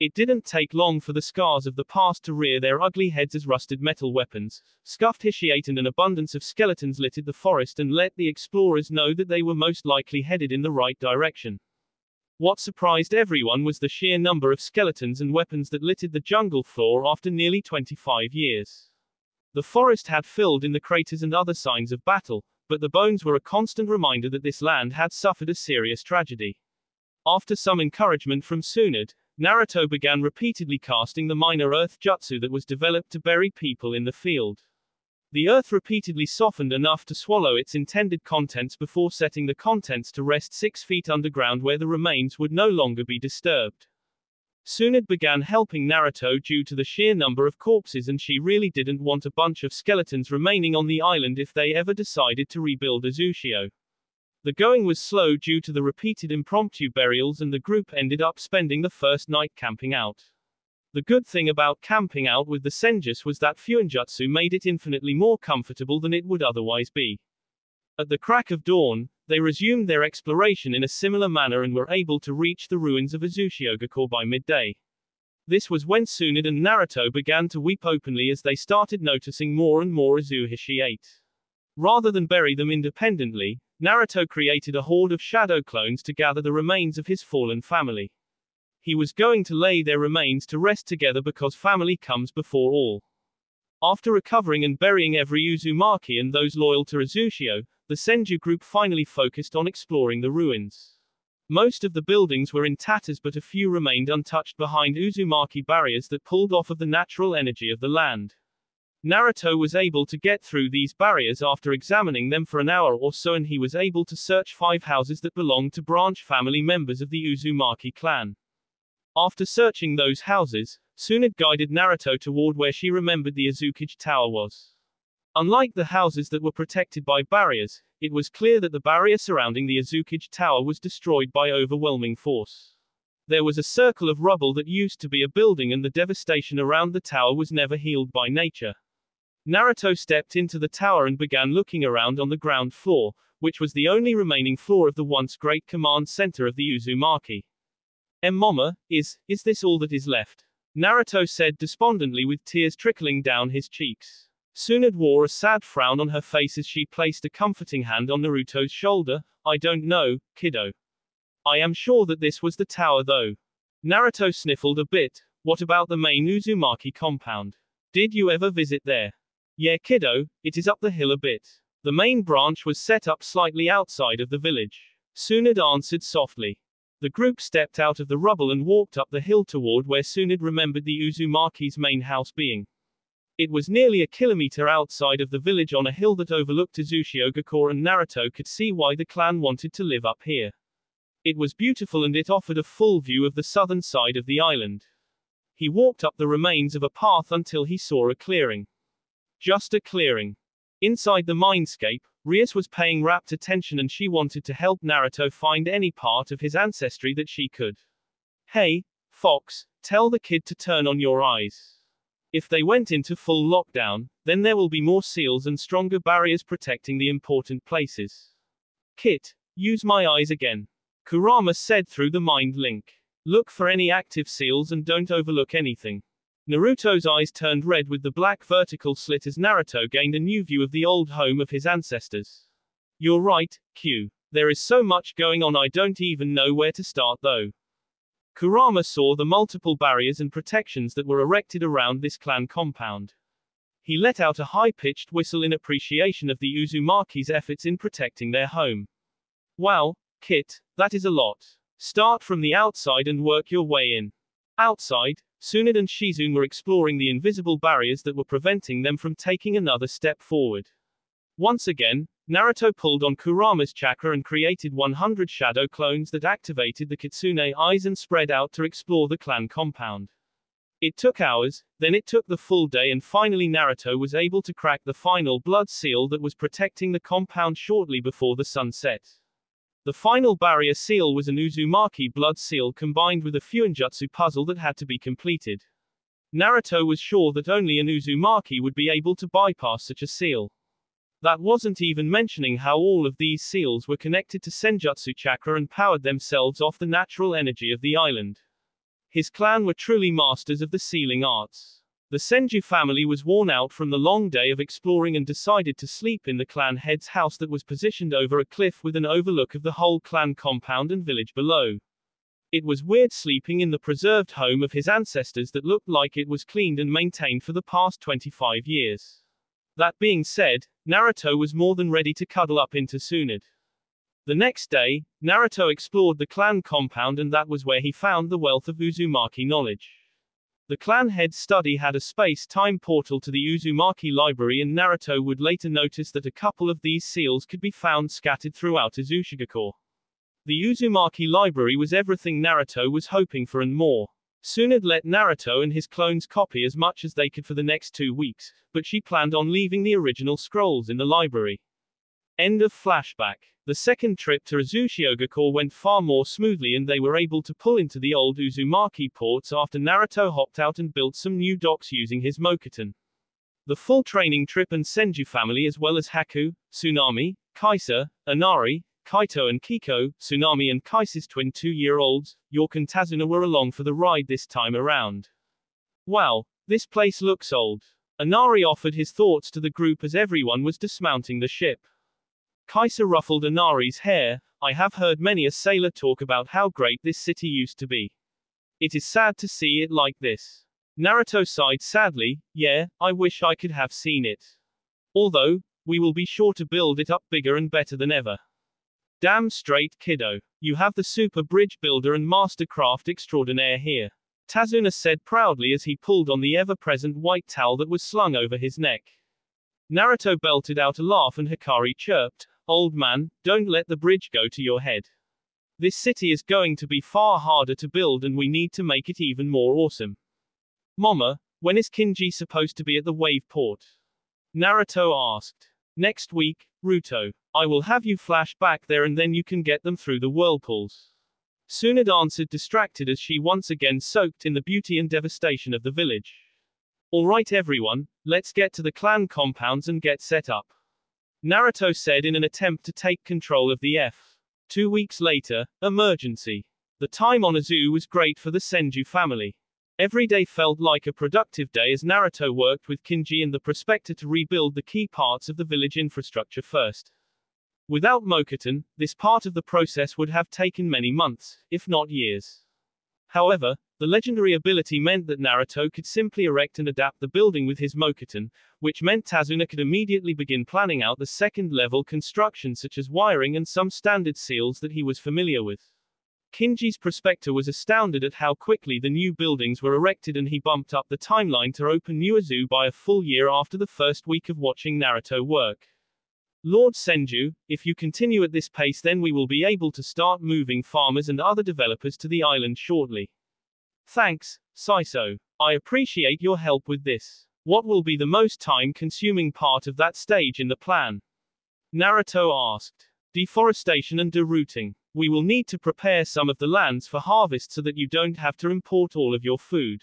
It didn't take long for the scars of the past to rear their ugly heads as rusted metal weapons, scuffed hishiate and an abundance of skeletons littered the forest and let the explorers know that they were most likely headed in the right direction. What surprised everyone was the sheer number of skeletons and weapons that littered the jungle floor after nearly twenty-five years. The forest had filled in the craters and other signs of battle, but the bones were a constant reminder that this land had suffered a serious tragedy. After some encouragement from Tsunade, Naruto began repeatedly casting the minor earth jutsu that was developed to bury people in the field. The earth repeatedly softened enough to swallow its intended contents before setting the contents to rest six feet underground where the remains would no longer be disturbed. Tsunade began helping Naruto due to the sheer number of corpses and she really didn't want a bunch of skeletons remaining on the island if they ever decided to rebuild Azushio. The going was slow due to the repeated impromptu burials and the group ended up spending the first night camping out. The good thing about camping out with the Senjutsu was that Fuinjutsu made it infinitely more comfortable than it would otherwise be. At the crack of dawn, they resumed their exploration in a similar manner and were able to reach the ruins of Uzushiogakure by midday. This was when Tsunade and Naruto began to weep openly as they started noticing more and more Azu Hishiate. Rather than bury them independently, Naruto created a horde of shadow clones to gather the remains of his fallen family. He was going to lay their remains to rest together because family comes before all. After recovering and burying every Uzumaki and those loyal to Azushio, the Senju group finally focused on exploring the ruins. Most of the buildings were in tatters but a few remained untouched behind Uzumaki barriers that pulled off of the natural energy of the land. Naruto was able to get through these barriers after examining them for an hour or so and he was able to search five houses that belonged to branch family members of the Uzumaki clan. After searching those houses, Tsunade guided Naruto toward where she remembered the Azukage Tower was. Unlike the houses that were protected by barriers, it was clear that the barrier surrounding the Azukage Tower was destroyed by overwhelming force. There was a circle of rubble that used to be a building and the devastation around the tower was never healed by nature. Naruto stepped into the tower and began looking around on the ground floor, which was the only remaining floor of the once great command center of the Uzumaki. Mama, is, is this all that is left? Naruto said despondently with tears trickling down his cheeks. Tsunade wore a sad frown on her face as she placed a comforting hand on Naruto's shoulder. I don't know, kiddo. I am sure that this was the tower though. Naruto sniffled a bit. What about the main Uzumaki compound? Did you ever visit there? Yeah kiddo, it is up the hill a bit. The main branch was set up slightly outside of the village, Tsunade answered softly. The group stepped out of the rubble and walked up the hill toward where Tsunade remembered the Uzumaki's main house being. It was nearly a kilometer outside of the village on a hill that overlooked Uzushiogakure and Naruto could see why the clan wanted to live up here. It was beautiful and it offered a full view of the southern side of the island. He walked up the remains of a path until he saw a clearing. Just a clearing. Inside the mindscape, Rias was paying rapt attention and she wanted to help Naruto find any part of his ancestry that she could. Hey, Fox, tell the kid to turn on your eyes. If they went into full lockdown, then there will be more seals and stronger barriers protecting the important places. Kit, use my eyes again. Kurama said through the mind link. Look for any active seals and don't overlook anything. Naruto's eyes turned red with the black vertical slit as Naruto gained a new view of the old home of his ancestors. You're right, Q. There is so much going on I don't even know where to start though. Kurama saw the multiple barriers and protections that were erected around this clan compound. He let out a high-pitched whistle in appreciation of the Uzumaki's efforts in protecting their home. Wow, Kit, that is a lot. Start from the outside and work your way in. Outside, Tsunade and Shizune were exploring the invisible barriers that were preventing them from taking another step forward. Once again, Naruto pulled on Kurama's chakra and created one hundred shadow clones that activated the Kitsune eyes and spread out to explore the clan compound. It took hours, then it took the full day, and finally Naruto was able to crack the final blood seal that was protecting the compound shortly before the sunset. The final barrier seal was an Uzumaki blood seal combined with a Fuinjutsu puzzle that had to be completed. Naruto was sure that only an Uzumaki would be able to bypass such a seal. That wasn't even mentioning how all of these seals were connected to Senjutsu chakra and powered themselves off the natural energy of the island. His clan were truly masters of the sealing arts. The Senju family was worn out from the long day of exploring and decided to sleep in the clan head's house that was positioned over a cliff with an overlook of the whole clan compound and village below. It was weird sleeping in the preserved home of his ancestors that looked like it was cleaned and maintained for the past twenty-five years. That being said, Naruto was more than ready to cuddle up into Tsunade. The next day, Naruto explored the clan compound, and that was where he found the wealth of Uzumaki knowledge. The clan head's study had a space-time portal to the Uzumaki library, and Naruto would later notice that a couple of these seals could be found scattered throughout Uzushiogakure. The Uzumaki library was everything Naruto was hoping for and more. Tsunade let Naruto and his clones copy as much as they could for the next two weeks, but she planned on leaving the original scrolls in the library. End of flashback. The second trip to Uzushiogakure went far more smoothly, and they were able to pull into the old Uzumaki ports after Naruto hopped out and built some new docks using his Mokuton. The full training trip and Senju family, as well as Haku, Tsunami, Kaisa, Inari, Kaito and Kiko, Tsunami and Kaisa's twin two-year-olds, York and Tazuna, were along for the ride this time around. Wow, this place looks old. Inari offered his thoughts to the group as everyone was dismounting the ship. Kaisa ruffled Inari's hair. I have heard many a sailor talk about how great this city used to be. It is sad to see it like this. Naruto sighed sadly. Yeah, I wish I could have seen it. Although, we will be sure to build it up bigger and better than ever. Damn straight, kiddo. You have the super bridge builder and mastercraft extraordinaire here. Tazuna said proudly as he pulled on the ever-present white towel that was slung over his neck. Naruto belted out a laugh and Hikari chirped, old man, don't let the bridge go to your head. This city is going to be far harder to build and we need to make it even more awesome. Mama, when is Kinji supposed to be at the wave port? Naruto asked. Next week, Ruto. I will have you flash back there and then you can get them through the whirlpools. Tsunade answered, distracted as she once again soaked in the beauty and devastation of the village. Alright everyone, let's get to the clan compounds and get set up. Naruto said in an attempt to take control of the F. Two weeks later, emergency. The time on Izu was great for the Senju family. Every day felt like a productive day as Naruto worked with Kinji and the prospector to rebuild the key parts of the village infrastructure first. Without Mokuton, this part of the process would have taken many months, if not years. However, the legendary ability meant that Naruto could simply erect and adapt the building with his Mokuton, which meant Tazuna could immediately begin planning out the second-level construction such as wiring and some standard seals that he was familiar with. Kinji's prospector was astounded at how quickly the new buildings were erected, and he bumped up the timeline to open New Izu by a full year after the first week of watching Naruto work. Lord Senju, if you continue at this pace then we will be able to start moving farmers and other developers to the island shortly. Thanks, Saiso. I appreciate your help with this. What will be the most time-consuming part of that stage in the plan? Naruto asked. Deforestation and derouting. We will need to prepare some of the lands for harvest so that you don't have to import all of your food.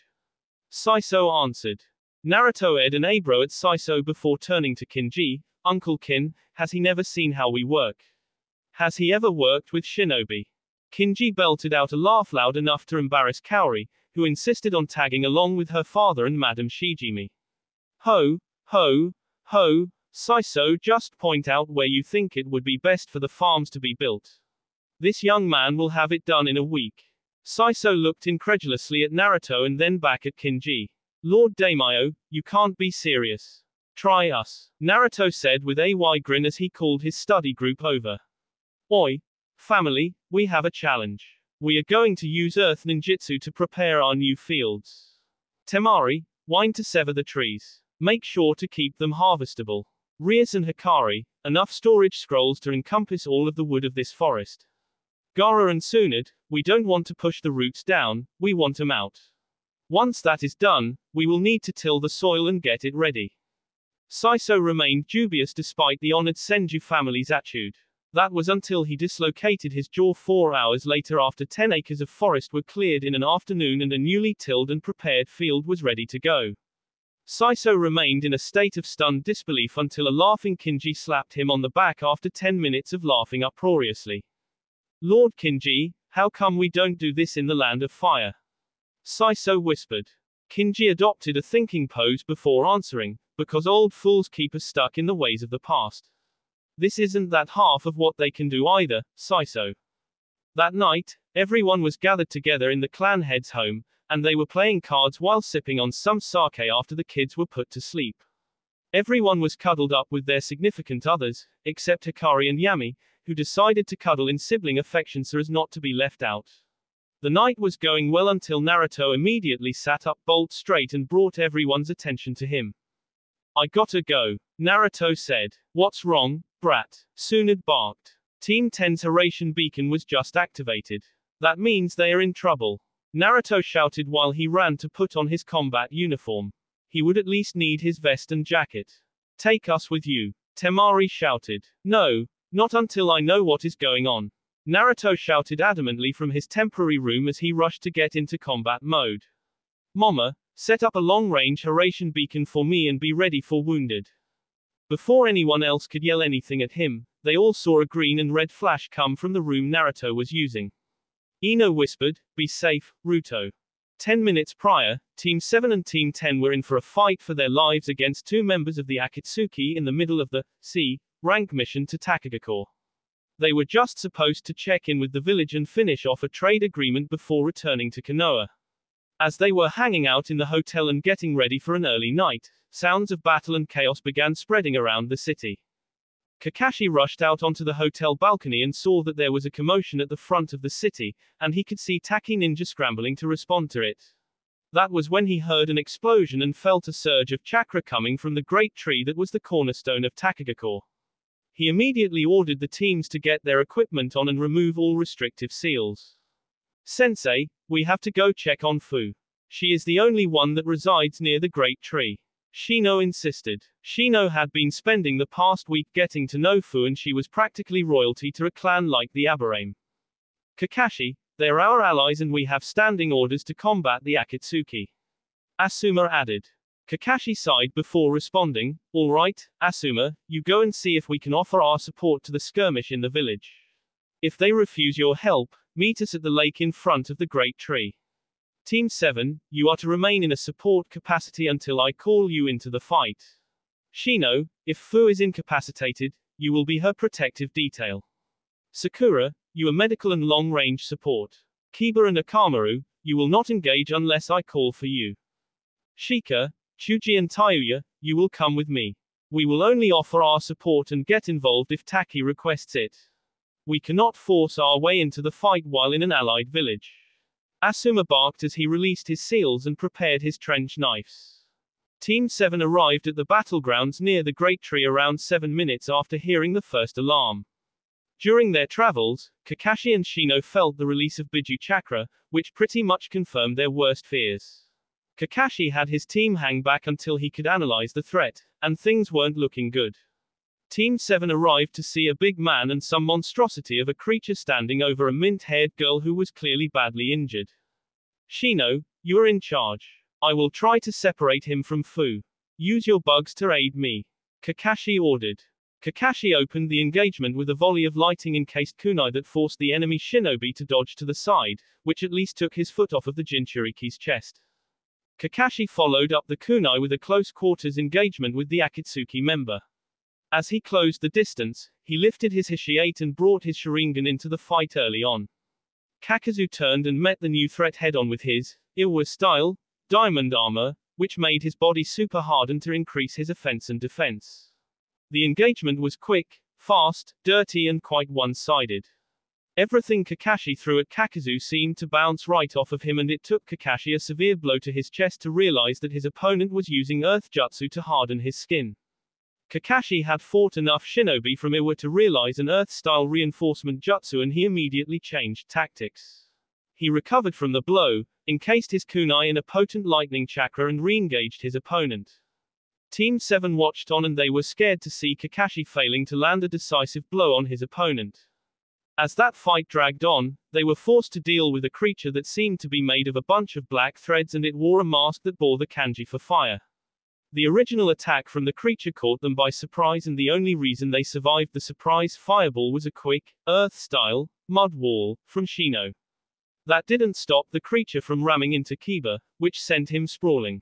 Saiso answered. Naruto eyed an eyebrow at Saiso before turning to Kinji. Uncle Kin, has he never seen how we work? Has he ever worked with shinobi? Kinji belted out a laugh loud enough to embarrass Kaori, who insisted on tagging along with her father and Madame Shijimi. Ho, ho, ho, Saiso, just point out where you think it would be best for the farms to be built. This young man will have it done in a week. Saiso looked incredulously at Naruto and then back at Kinji. Lord Daimyo, you can't be serious. Try us. Naruto said with a wry grin as he called his study group over. Oi, family, we have a challenge. We are going to use earth ninjutsu to prepare our new fields. Temari, wind to sever the trees. Make sure to keep them harvestable. Rias and Hikari, enough storage scrolls to encompass all of the wood of this forest. Gara and Tsunade, we don't want to push the roots down, we want them out. Once that is done, we will need to till the soil and get it ready. Saiso remained dubious despite the honored Senju family's attitude. That was until he dislocated his jaw four hours later after ten acres of forest were cleared in an afternoon and a newly tilled and prepared field was ready to go. Saiso remained in a state of stunned disbelief until a laughing Kinji slapped him on the back after ten minutes of laughing uproariously. Lord Kinji, how come we don't do this in the land of fire? Saiso whispered. Kinji adopted a thinking pose before answering, because old fools keep us stuck in the ways of the past. This isn't that half of what they can do either, Saiso. That night, everyone was gathered together in the clan head's home, and they were playing cards while sipping on some sake after the kids were put to sleep. Everyone was cuddled up with their significant others, except Hikari and Yami, who decided to cuddle in sibling affection so as not to be left out. The night was going well until Naruto immediately sat up bolt straight and brought everyone's attention to him. I gotta go, Naruto said. What's wrong, brat? Tsunade barked. Team ten's Horatian beacon was just activated. That means they are in trouble. Naruto shouted while he ran to put on his combat uniform. He would at least need his vest and jacket. Take us with you, Temari shouted. No, not until I know what is going on. Naruto shouted adamantly from his temporary room as he rushed to get into combat mode. Mama, set up a long-range Horatian beacon for me and be ready for wounded. Before anyone else could yell anything at him, they all saw a green and red flash come from the room Naruto was using. Ino whispered, be safe, Ruto. Ten minutes prior, Team seven and Team ten were in for a fight for their lives against two members of the Akatsuki in the middle of the C rank mission to Takigakure. They were just supposed to check in with the village and finish off a trade agreement before returning to Konoha. As they were hanging out in the hotel and getting ready for an early night, sounds of battle and chaos began spreading around the city. Kakashi rushed out onto the hotel balcony and saw that there was a commotion at the front of the city, and he could see Taki Ninja scrambling to respond to it. That was when he heard an explosion and felt a surge of chakra coming from the great tree that was the cornerstone of Takigakure. He immediately ordered the teams to get their equipment on and remove all restrictive seals. Sensei, we have to go check on Fu. She is the only one that resides near the great tree. Shino insisted. Shino had been spending the past week getting to know Fu and she was practically royalty to a clan like the Aburame. Kakashi, they're our allies and we have standing orders to combat the Akatsuki. Asuma added. Kakashi sighed before responding, all right, Asuma, you go and see if we can offer our support to the skirmish in the village. If they refuse your help, meet us at the lake in front of the great tree. Team seven, you are to remain in a support capacity until I call you into the fight. Shino, if Fu is incapacitated, you will be her protective detail. Sakura, you are medical and long-range support. Kiba and Akamaru, you will not engage unless I call for you. Shika, Chuji and Tayuya, you will come with me. We will only offer our support and get involved if Taki requests it. We cannot force our way into the fight while in an allied village. Asuma barked as he released his seals and prepared his trench knives. Team seven arrived at the battlegrounds near the great tree around seven minutes after hearing the first alarm. During their travels, Kakashi and Shino felt the release of Biju Chakra, which pretty much confirmed their worst fears. Kakashi had his team hang back until he could analyze the threat, and things weren't looking good. Team seven arrived to see a big man and some monstrosity of a creature standing over a mint-haired girl who was clearly badly injured. Shino, you're in charge. I will try to separate him from Fu. Use your bugs to aid me. Kakashi ordered. Kakashi opened the engagement with a volley of lightning-encased kunai that forced the enemy shinobi to dodge to the side, which at least took his foot off of the Jinchuriki's chest. Kakashi followed up the kunai with a close-quarters engagement with the Akatsuki member. As he closed the distance, he lifted his Hishiate and brought his Sharingan into the fight early on. Kakuzu turned and met the new threat head-on with his, Iwa-style, diamond armor, which made his body super-hardened to increase his offense and defense. The engagement was quick, fast, dirty and quite one-sided. Everything Kakashi threw at Kakuzu seemed to bounce right off of him, and it took Kakashi a severe blow to his chest to realize that his opponent was using Earth Jutsu to harden his skin. Kakashi had fought enough shinobi from Iwa to realize an earth-style reinforcement jutsu, and he immediately changed tactics. He recovered from the blow, encased his kunai in a potent lightning chakra and re-engaged his opponent. Team seven watched on, and they were scared to see Kakashi failing to land a decisive blow on his opponent. As that fight dragged on, they were forced to deal with a creature that seemed to be made of a bunch of black threads, and it wore a mask that bore the kanji for fire. The original attack from the creature caught them by surprise, and the only reason they survived the surprise fireball was a quick, earth-style, mud wall, from Shino. That didn't stop the creature from ramming into Kiba, which sent him sprawling.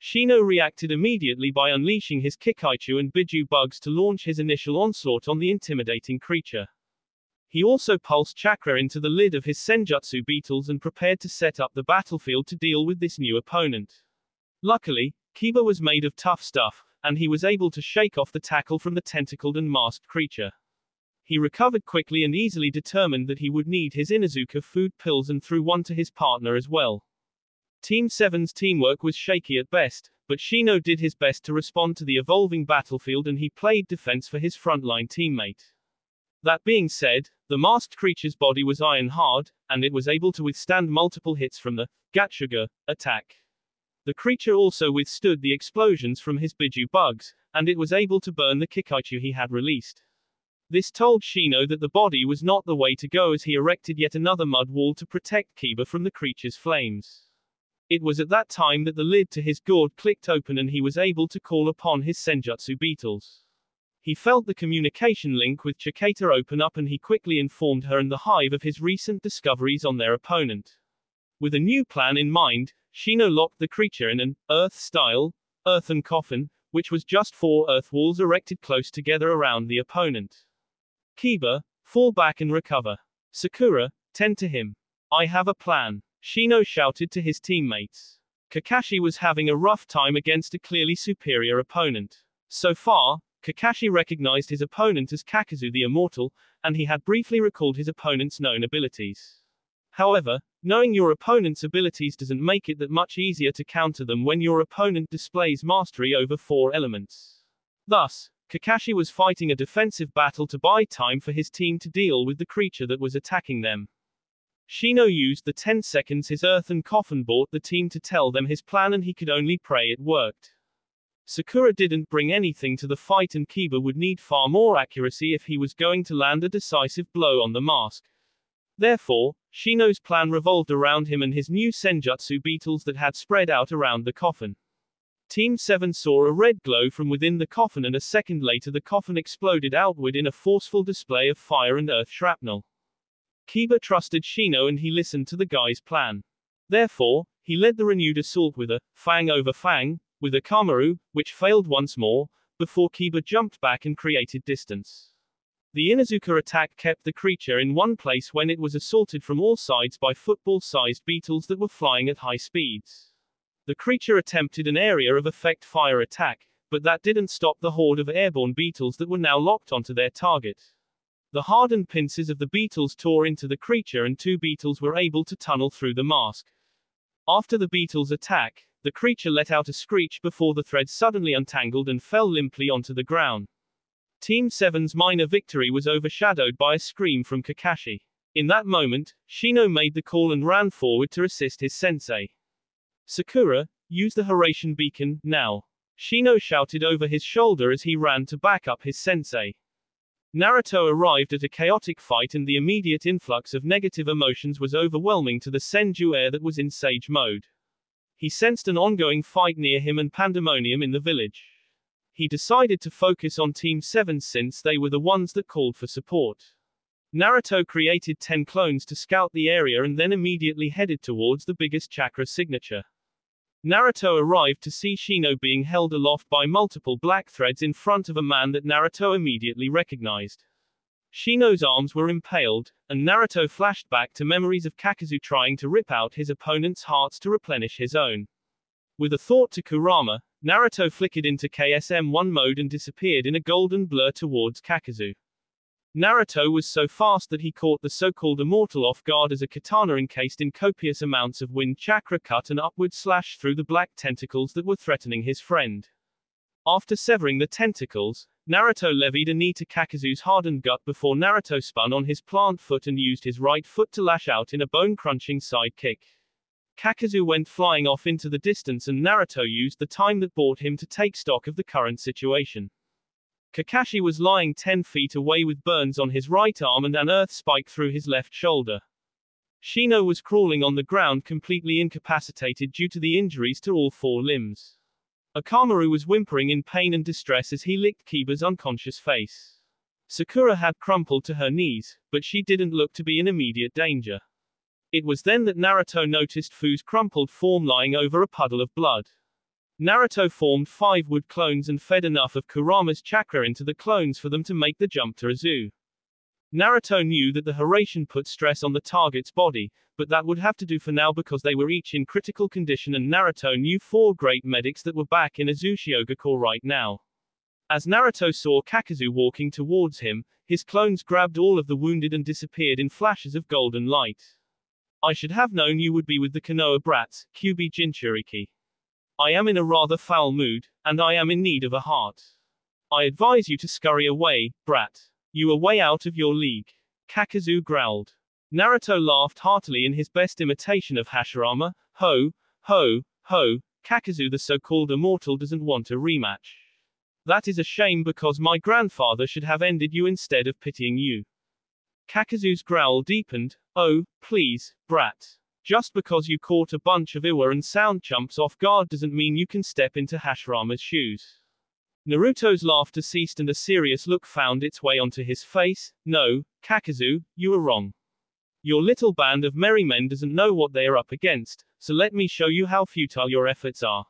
Shino reacted immediately by unleashing his Kikaichu and Biju bugs to launch his initial onslaught on the intimidating creature. He also pulsed chakra into the lid of his Senjutsu beetles and prepared to set up the battlefield to deal with this new opponent. Luckily, Kiba was made of tough stuff, and he was able to shake off the tackle from the tentacled and masked creature. He recovered quickly and easily determined that he would need his Inazuka food pills and threw one to his partner as well. Team seven's teamwork was shaky at best, but Shino did his best to respond to the evolving battlefield, and he played defense for his frontline teammate. That being said, the masked creature's body was iron-hard, and it was able to withstand multiple hits from the Gatsuga attack. The creature also withstood the explosions from his Biju bugs, and it was able to burn the Kikaichu he had released. This told Shino that the body was not the way to go, as he erected yet another mud wall to protect Kiba from the creature's flames. It was at that time that the lid to his gourd clicked open and he was able to call upon his Senjutsu beetles. He felt the communication link with Chikata open up, and he quickly informed her and the hive of his recent discoveries on their opponent. With a new plan in mind, Shino locked the creature in an earth-style, earthen coffin, which was just four earth walls erected close together around the opponent. Kiba, fall back and recover. Sakura, tend to him. I have a plan, Shino shouted to his teammates. Kakashi was having a rough time against a clearly superior opponent. So far, Kakashi recognized his opponent as Kakuzu the Immortal, and he had briefly recalled his opponent's known abilities. However, knowing your opponent's abilities doesn't make it that much easier to counter them when your opponent displays mastery over four elements. Thus, Kakashi was fighting a defensive battle to buy time for his team to deal with the creature that was attacking them. Shino used the ten seconds his earthen coffin bought the team to tell them his plan, and he could only pray it worked. Sakura didn't bring anything to the fight, and Kiba would need far more accuracy if he was going to land a decisive blow on the mask. Therefore, Shino's plan revolved around him and his new Senjutsu beetles that had spread out around the coffin. Team seven saw a red glow from within the coffin, and a second later the coffin exploded outward in a forceful display of fire and earth shrapnel. Kiba trusted Shino and he listened to the guy's plan. Therefore, he led the renewed assault with a fang over fang, with a Kamaru, which failed once more, before Kiba jumped back and created distance. The Inazuka attack kept the creature in one place when it was assaulted from all sides by football-sized beetles that were flying at high speeds. The creature attempted an area of effect fire attack, but that didn't stop the horde of airborne beetles that were now locked onto their target. The hardened pincers of the beetles tore into the creature and two beetles were able to tunnel through the mask. After the beetles' attack, the creature let out a screech before the thread suddenly untangled and fell limply onto the ground. Team seven's minor victory was overshadowed by a scream from Kakashi. In that moment, Shino made the call and ran forward to assist his sensei. Sakura, use the Horatian beacon, now. Shino shouted over his shoulder as he ran to back up his sensei. Naruto arrived at a chaotic fight and the immediate influx of negative emotions was overwhelming to the Senju heir that was in sage mode. He sensed an ongoing fight near him and pandemonium in the village. He decided to focus on Team seven since they were the ones that called for support. Naruto created ten clones to scout the area and then immediately headed towards the biggest chakra signature. Naruto arrived to see Shino being held aloft by multiple black threads in front of a man that Naruto immediately recognized. Shino's arms were impaled, and Naruto flashed back to memories of Kakuzu trying to rip out his opponent's hearts to replenish his own. With a thought to Kurama, Naruto flickered into K S M one mode and disappeared in a golden blur towards Kakuzu. Naruto was so fast that he caught the so-called immortal off guard as a katana encased in copious amounts of wind chakra cut an upward slash through the black tentacles that were threatening his friend. After severing the tentacles, Naruto levied a knee to Kakuzu's hardened gut before Naruto spun on his plant foot and used his right foot to lash out in a bone-crunching side kick. Kakuzu went flying off into the distance and Naruto used the time that bought him to take stock of the current situation. Kakashi was lying ten feet away with burns on his right arm and an earth spike through his left shoulder. Shino was crawling on the ground completely incapacitated due to the injuries to all four limbs. Akamaru was whimpering in pain and distress as he licked Kiba's unconscious face. Sakura had crumpled to her knees, but she didn't look to be in immediate danger. It was then that Naruto noticed Fu's crumpled form lying over a puddle of blood. Naruto formed five wood clones and fed enough of Kurama's chakra into the clones for them to make the jump to Izu. Naruto knew that the Horatian put stress on the target's body, but that would have to do for now because they were each in critical condition and Naruto knew four great medics that were back in Uzushiogakure right now. As Naruto saw Kakuzu walking towards him, his clones grabbed all of the wounded and disappeared in flashes of golden light. I should have known you would be with the Konoha brats, Kyubi Jinchuriki. I am in a rather foul mood, and I am in need of a heart. I advise you to scurry away, brat. You are way out of your league. Kakuzu growled. Naruto laughed heartily in his best imitation of Hashirama. Ho, ho, ho, Kakuzu the so-called immortal doesn't want a rematch. That is a shame because my grandfather should have ended you instead of pitying you. Kakuzu's growl deepened. Oh, please, brat. Just because you caught a bunch of Iwa and sound chumps off guard doesn't mean you can step into Hashirama's shoes. Naruto's laughter ceased and a serious look found its way onto his face. No, Kakuzu, you are wrong. Your little band of merry men doesn't know what they are up against, so let me show you how futile your efforts are.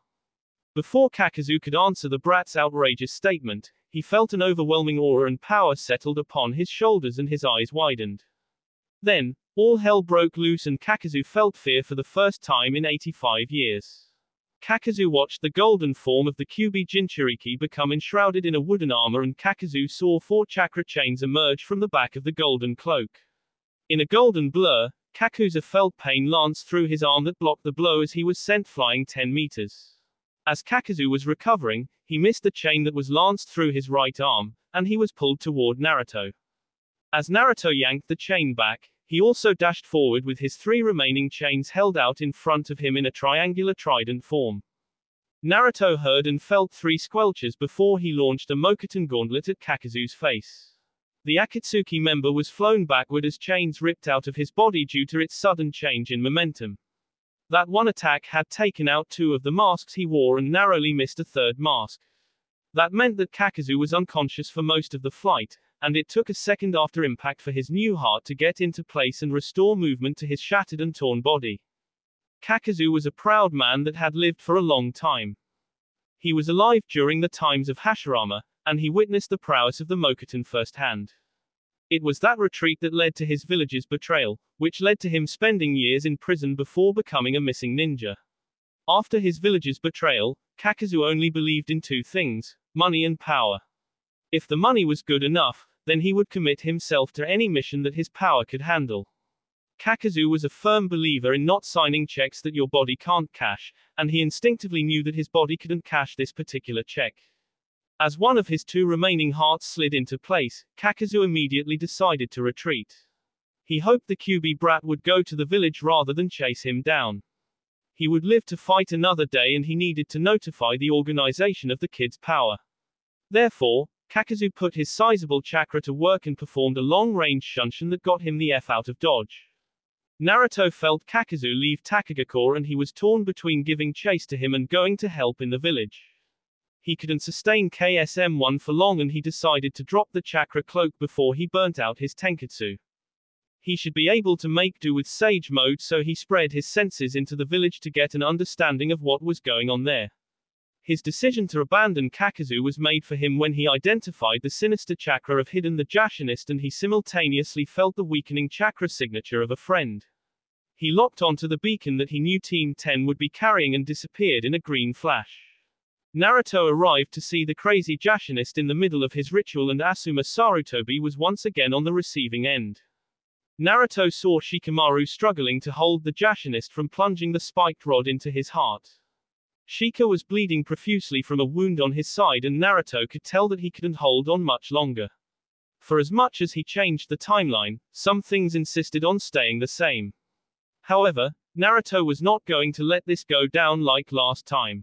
Before Kakuzu could answer the brat's outrageous statement, he felt an overwhelming aura and power settled upon his shoulders and his eyes widened. Then, all hell broke loose and Kakuzu felt fear for the first time in eighty-five years. Kakuzu watched the golden form of the Kyubi Jinchuriki become enshrouded in a wooden armor and Kakuzu saw four chakra chains emerge from the back of the golden cloak. In a golden blur, Kakuzu felt pain lance through his arm that blocked the blow as he was sent flying ten meters. As Kakuzu was recovering, he missed the chain that was lanced through his right arm, and he was pulled toward Naruto. As Naruto yanked the chain back, he also dashed forward with his three remaining chains held out in front of him in a triangular trident form. Naruto heard and felt three squelches before he launched a Mokuton gauntlet at Kakuzu's face. The Akatsuki member was flown backward as chains ripped out of his body due to its sudden change in momentum. That one attack had taken out two of the masks he wore and narrowly missed a third mask. That meant that Kakuzu was unconscious for most of the flight, and it took a second after impact for his new heart to get into place and restore movement to his shattered and torn body. Kakuzu was a proud man that had lived for a long time. He was alive during the times of Hashirama, and he witnessed the prowess of the Mokuton firsthand. It was that retreat that led to his village's betrayal, which led to him spending years in prison before becoming a missing ninja. After his village's betrayal, Kakuzu only believed in two things, money and power. If the money was good enough, then he would commit himself to any mission that his power could handle. Kakuzu was a firm believer in not signing checks that your body can't cash, and he instinctively knew that his body couldn't cash this particular check. As one of his two remaining hearts slid into place, Kakuzu immediately decided to retreat. He hoped the Kyubi brat would go to the village rather than chase him down. He would live to fight another day and he needed to notify the organization of the kid's power. Therefore, Kakuzu put his sizable chakra to work and performed a long-range shunshin that got him the F out of dodge. Naruto felt Kakuzu leave Takigakure and he was torn between giving chase to him and going to help in the village. He couldn't sustain K S M one for long and he decided to drop the chakra cloak before he burnt out his tenketsu. He should be able to make do with sage mode, so he spread his senses into the village to get an understanding of what was going on there. His decision to abandon Kakuzu was made for him when he identified the sinister chakra of hidden the Jashinist and he simultaneously felt the weakening chakra signature of a friend. He locked onto the beacon that he knew Team ten would be carrying and disappeared in a green flash. Naruto arrived to see the crazy Jashinist in the middle of his ritual and Asuma Sarutobi was once again on the receiving end. Naruto saw Shikamaru struggling to hold the Jashinist from plunging the spiked rod into his heart. Shika was bleeding profusely from a wound on his side and Naruto could tell that he couldn't hold on much longer. For as much as he changed the timeline, some things insisted on staying the same. However, Naruto was not going to let this go down like last time.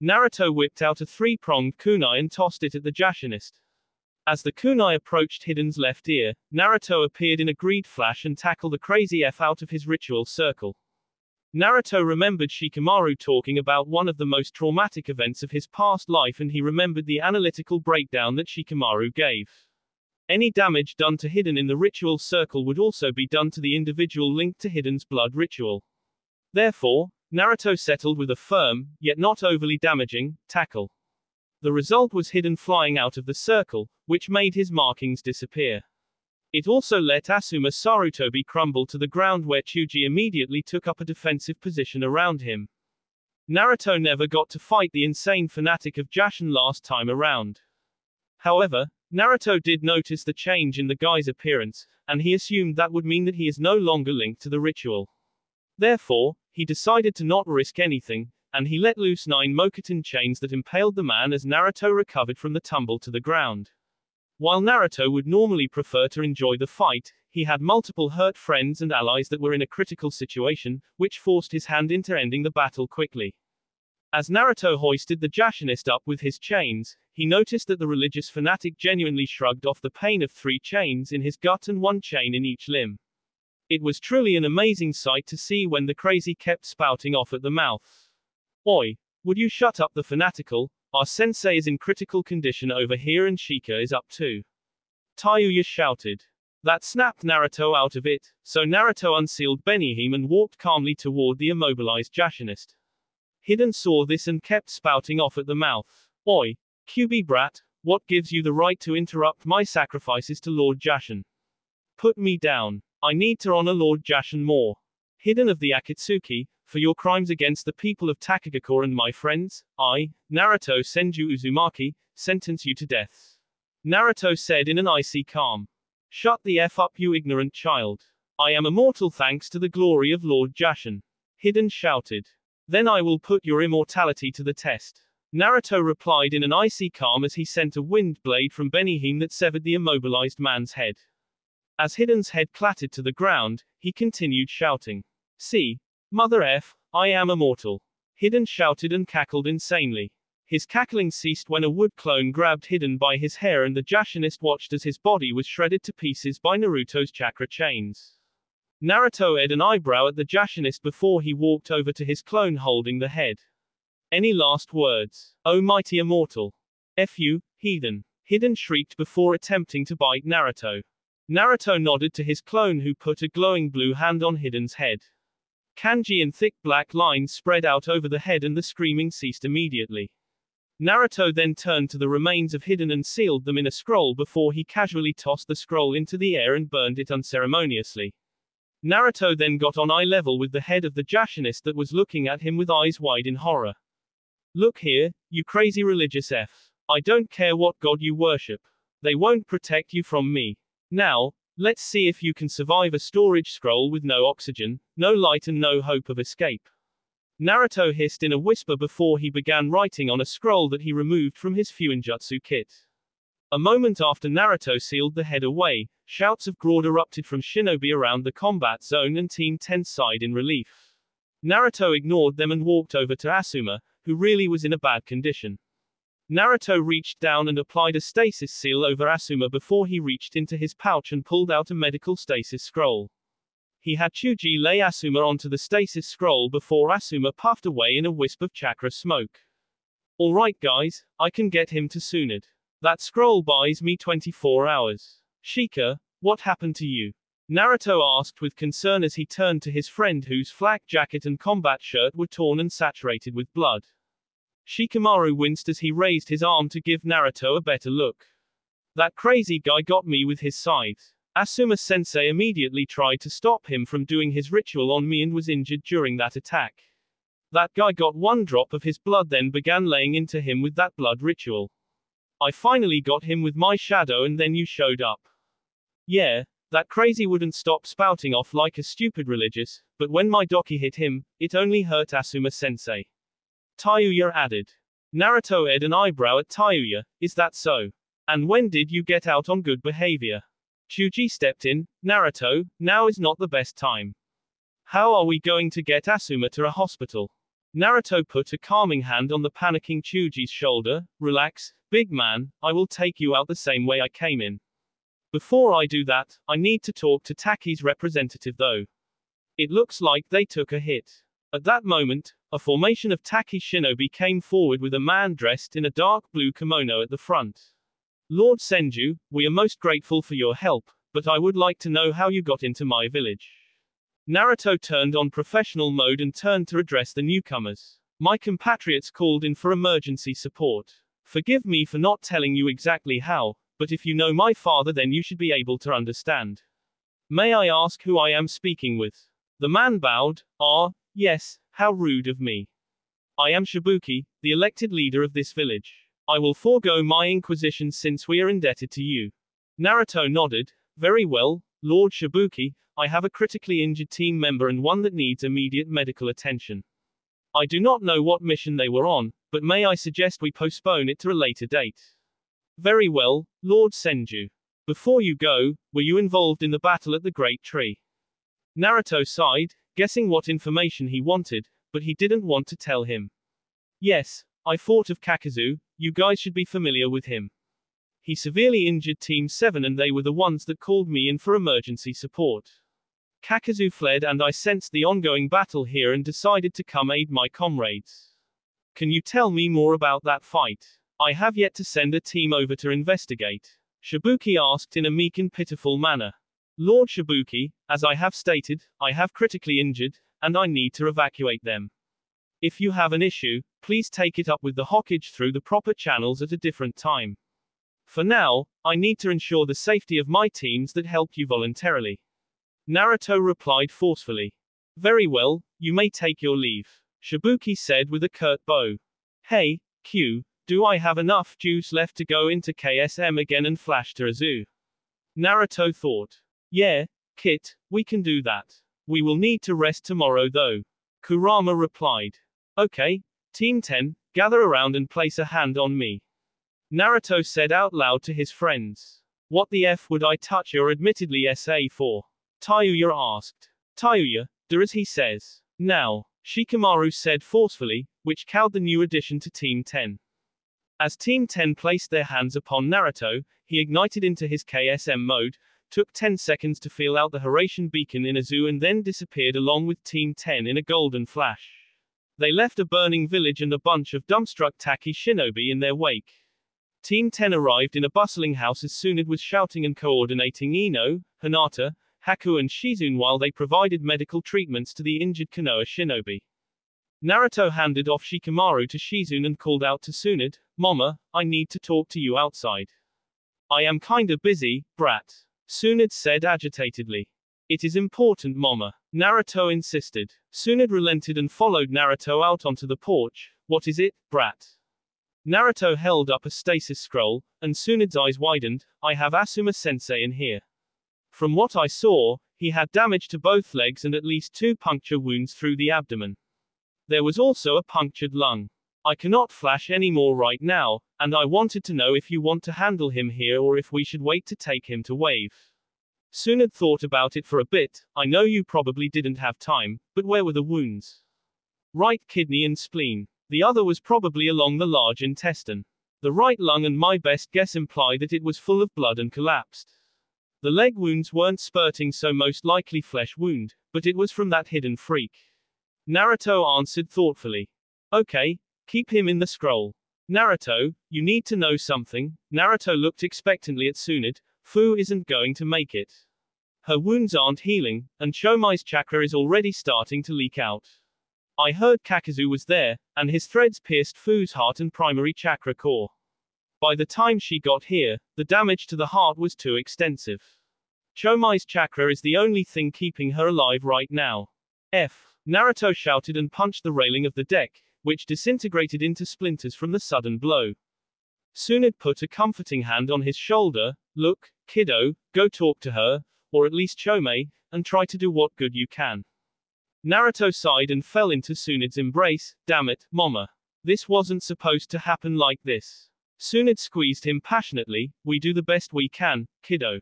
Naruto whipped out a three-pronged kunai and tossed it at the Jashinist. As the kunai approached Hiden's left ear, Naruto appeared in a greed flash and tackled the crazy F out of his ritual circle. Naruto remembered Shikamaru talking about one of the most traumatic events of his past life and he remembered the analytical breakdown that Shikamaru gave. Any damage done to Hiden in the ritual circle would also be done to the individual linked to Hiden's blood ritual. Therefore, Naruto settled with a firm, yet not overly damaging, tackle. The result was Hiden flying out of the circle, which made his markings disappear. It also let Asuma Sarutobi crumble to the ground where Chuji immediately took up a defensive position around him. Naruto never got to fight the insane fanatic of Jashin last time around. However, Naruto did notice the change in the guy's appearance, and he assumed that would mean that he is no longer linked to the ritual. Therefore, he decided to not risk anything, and he let loose nine Mokuton chains that impaled the man as Naruto recovered from the tumble to the ground. While Naruto would normally prefer to enjoy the fight, he had multiple hurt friends and allies that were in a critical situation, which forced his hand into ending the battle quickly. As Naruto hoisted the Jashinist up with his chains, he noticed that the religious fanatic genuinely shrugged off the pain of three chains in his gut and one chain in each limb. It was truly an amazing sight to see when the crazy kept spouting off at the mouth. "Oi, would you shut up the fanatical? Our sensei is in critical condition over here and Shika is up too." Tayuya shouted. That snapped Naruto out of it, so Naruto unsealed Benihime and walked calmly toward the immobilized Jashinist. Hiden saw this and kept spouting off at the mouth. "Oi, Q B brat, what gives you the right to interrupt my sacrifices to Lord Jashin? Put me down. I need to honor Lord Jashin more. Hiden of the Akatsuki, for your crimes against the people of Takigakure and my friends, I, Naruto Senju Uzumaki, sentence you to death." Naruto said in an icy calm. "Shut the F up, you ignorant child. I am immortal thanks to the glory of Lord Jashin." Hiden shouted. "Then I will put your immortality to the test." Naruto replied in an icy calm as he sent a wind blade from Benihime that severed the immobilized man's head. As Hiden's head clattered to the ground, he continued shouting. "See? Mother F, I am immortal." Hiden shouted and cackled insanely. His cackling ceased when a wood clone grabbed Hiden by his hair and the Jashinist watched as his body was shredded to pieces by Naruto's chakra chains. Naruto aired an eyebrow at the Jashinist before he walked over to his clone holding the head. "Any last words, O mighty immortal?" "F you, heathen!" Hiden shrieked before attempting to bite Naruto. Naruto nodded to his clone who put a glowing blue hand on Hiden's head. Kanji and thick black lines spread out over the head and the screaming ceased immediately. Naruto then turned to the remains of Hiden and sealed them in a scroll before he casually tossed the scroll into the air and burned it unceremoniously. Naruto then got on eye level with the head of the Jashinist that was looking at him with eyes wide in horror. "Look here, you crazy religious F. I don't care what god you worship. They won't protect you from me. Now, let's see if you can survive a storage scroll with no oxygen, no light and no hope of escape." Naruto hissed in a whisper before he began writing on a scroll that he removed from his Fuinjutsu kit. A moment after Naruto sealed the head away, shouts of Grodd erupted from shinobi around the combat zone and Team ten's side in relief. Naruto ignored them and walked over to Asuma, who really was in a bad condition. Naruto reached down and applied a stasis seal over Asuma before he reached into his pouch and pulled out a medical stasis scroll. He had Chuji lay Asuma onto the stasis scroll before Asuma puffed away in a wisp of chakra smoke. Alright guys, I can get him to Tsunade. That scroll buys me twenty-four hours. Shika, what happened to you? Naruto asked with concern as he turned to his friend whose flak jacket and combat shirt were torn and saturated with blood. Shikamaru winced as he raised his arm to give Naruto a better look. That crazy guy got me with his scythe. Asuma-sensei immediately tried to stop him from doing his ritual on me and was injured during that attack. That guy got one drop of his blood then began laying into him with that blood ritual. I finally got him with my shadow and then you showed up. Yeah. That crazy wouldn't stop spouting off like a stupid religious, but when my doki hit him, it only hurt Asuma-sensei. Tayuya added. Naruto ed an eyebrow at Tayuya, is that so? And when did you get out on good behavior? Chuji stepped in, Naruto, now is not the best time. How are we going to get Asuma to a hospital? Naruto put a calming hand on the panicking Chuji's shoulder, relax, big man, I will take you out the same way I came in. Before I do that, I need to talk to Taki's representative though. It looks like they took a hit. At that moment, a formation of Taki shinobi came forward with a man dressed in a dark blue kimono at the front. Lord Senju, we are most grateful for your help, but I would like to know how you got into my village. Naruto turned on professional mode and turned to address the newcomers. My compatriots called in for emergency support. Forgive me for not telling you exactly how, but if you know my father then you should be able to understand. May I ask who I am speaking with? The man bowed. Ah, yes, how rude of me. I am Shibuki, the elected leader of this village. I will forego my inquisition since we are indebted to you. Naruto nodded. Very well, Lord Shibuki, I have a critically injured team member and one that needs immediate medical attention. I do not know what mission they were on, but may I suggest we postpone it to a later date? Very well, Lord Senju. Before you go, were you involved in the battle at the Great Tree? Naruto sighed, guessing what information he wanted, but he didn't want to tell him. Yes, I fought of Kakuzu, you guys should be familiar with him. He severely injured Team seven and they were the ones that called me in for emergency support. Kakuzu fled and I sensed the ongoing battle here and decided to come aid my comrades. Can you tell me more about that fight? I have yet to send a team over to investigate. Shibuki asked in a meek and pitiful manner. Lord Shibuki, as I have stated, I have critically injured, and I need to evacuate them. If you have an issue, please take it up with the Hokage through the proper channels at a different time. For now, I need to ensure the safety of my teams that helped you voluntarily. Naruto replied forcefully. Very well, you may take your leave. Shibuki said with a curt bow. Hey, Q. Do I have enough juice left to go into K S M again and flash to Azu? Naruto thought. Yeah, Kit, we can do that. We will need to rest tomorrow though. Kurama replied. Okay, Team ten, gather around and place a hand on me. Naruto said out loud to his friends. What the F would I touch your admittedly S A for? Tayuya asked. Tayuya, do as he says. Now, Shikamaru said forcefully, which cowed the new addition to Team ten. As Team ten placed their hands upon Naruto, he ignited into his K S M mode, took ten seconds to feel out the Horatian beacon in Azu and then disappeared along with Team ten in a golden flash. They left a burning village and a bunch of dumbstruck Taki shinobi in their wake. Team ten arrived in a bustling house as Tsunade was shouting and coordinating Ino, Hinata, Haku and Shizune while they provided medical treatments to the injured Konoha shinobi. Naruto handed off Shikamaru to Shizune and called out to Tsunade, Mama, I need to talk to you outside. I am kinda busy, brat. Tsunade said agitatedly. It is important, Mama. Naruto insisted. Tsunade relented and followed Naruto out onto the porch. What is it, brat? Naruto held up a stasis scroll, and Tsunade's eyes widened. I have Asuma-sensei in here. From what I saw, he had damage to both legs and at least two puncture wounds through the abdomen. There was also a punctured lung. I cannot flash any more right now, and I wanted to know if you want to handle him here or if we should wait to take him to Wave. Tsunade thought about it for a bit. I know you probably didn't have time, but where were the wounds? right kidney and spleen. The other was probably along the large intestine. The right lung and my best guess imply that it was full of blood and collapsed. The leg wounds weren't spurting, so most likely flesh wound, but it was from that hidden freak. Naruto answered thoughtfully. Okay, keep him in the scroll. Naruto, you need to know something. Naruto looked expectantly at Tsunade. Fu isn't going to make it. Her wounds aren't healing, and Chōmei's chakra is already starting to leak out. I heard Kakuzu was there, and his threads pierced Fu's heart and primary chakra core. By the time she got here, the damage to the heart was too extensive. Chōmei's chakra is the only thing keeping her alive right now. F. Naruto shouted and punched the railing of the deck, which disintegrated into splinters from the sudden blow. Tsunade put a comforting hand on his shoulder. Look, kiddo, go talk to her, or at least Chōmei, and try to do what good you can. Naruto sighed and fell into Tsunade's embrace. Damn it, mama. This wasn't supposed to happen like this. Tsunade squeezed him passionately. We do the best we can, kiddo.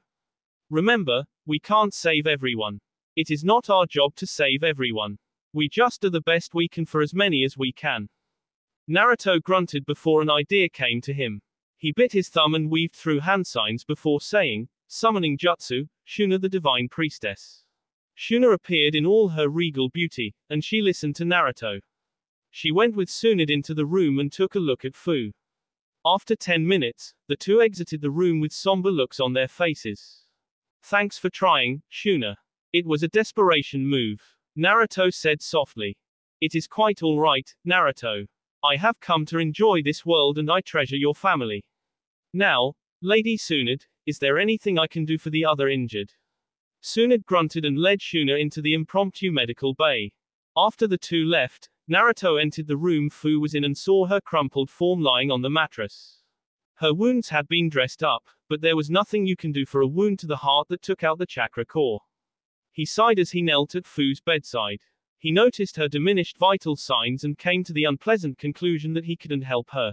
Remember, we can't save everyone. It is not our job to save everyone. We just do the best we can for as many as we can. Naruto grunted before an idea came to him. He bit his thumb and weaved through hand signs before saying, summoning Jutsu, Shuna the Divine Priestess. Shuna appeared in all her regal beauty, and she listened to Naruto. She went with Tsunade into the room and took a look at Fu. After ten minutes, the two exited the room with somber looks on their faces. Thanks for trying, Shuna. It was a desperation move. Naruto said softly. It is quite all right, Naruto. I have come to enjoy this world and I treasure your family. Now, Lady Tsunade, is there anything I can do for the other injured? Tsunade grunted and led Shuna into the impromptu medical bay. After the two left, Naruto entered the room Fu was in and saw her crumpled form lying on the mattress. Her wounds had been dressed up, but there was nothing you can do for a wound to the heart that took out the chakra core. He sighed as he knelt at Fu's bedside. He noticed her diminished vital signs and came to the unpleasant conclusion that he couldn't help her.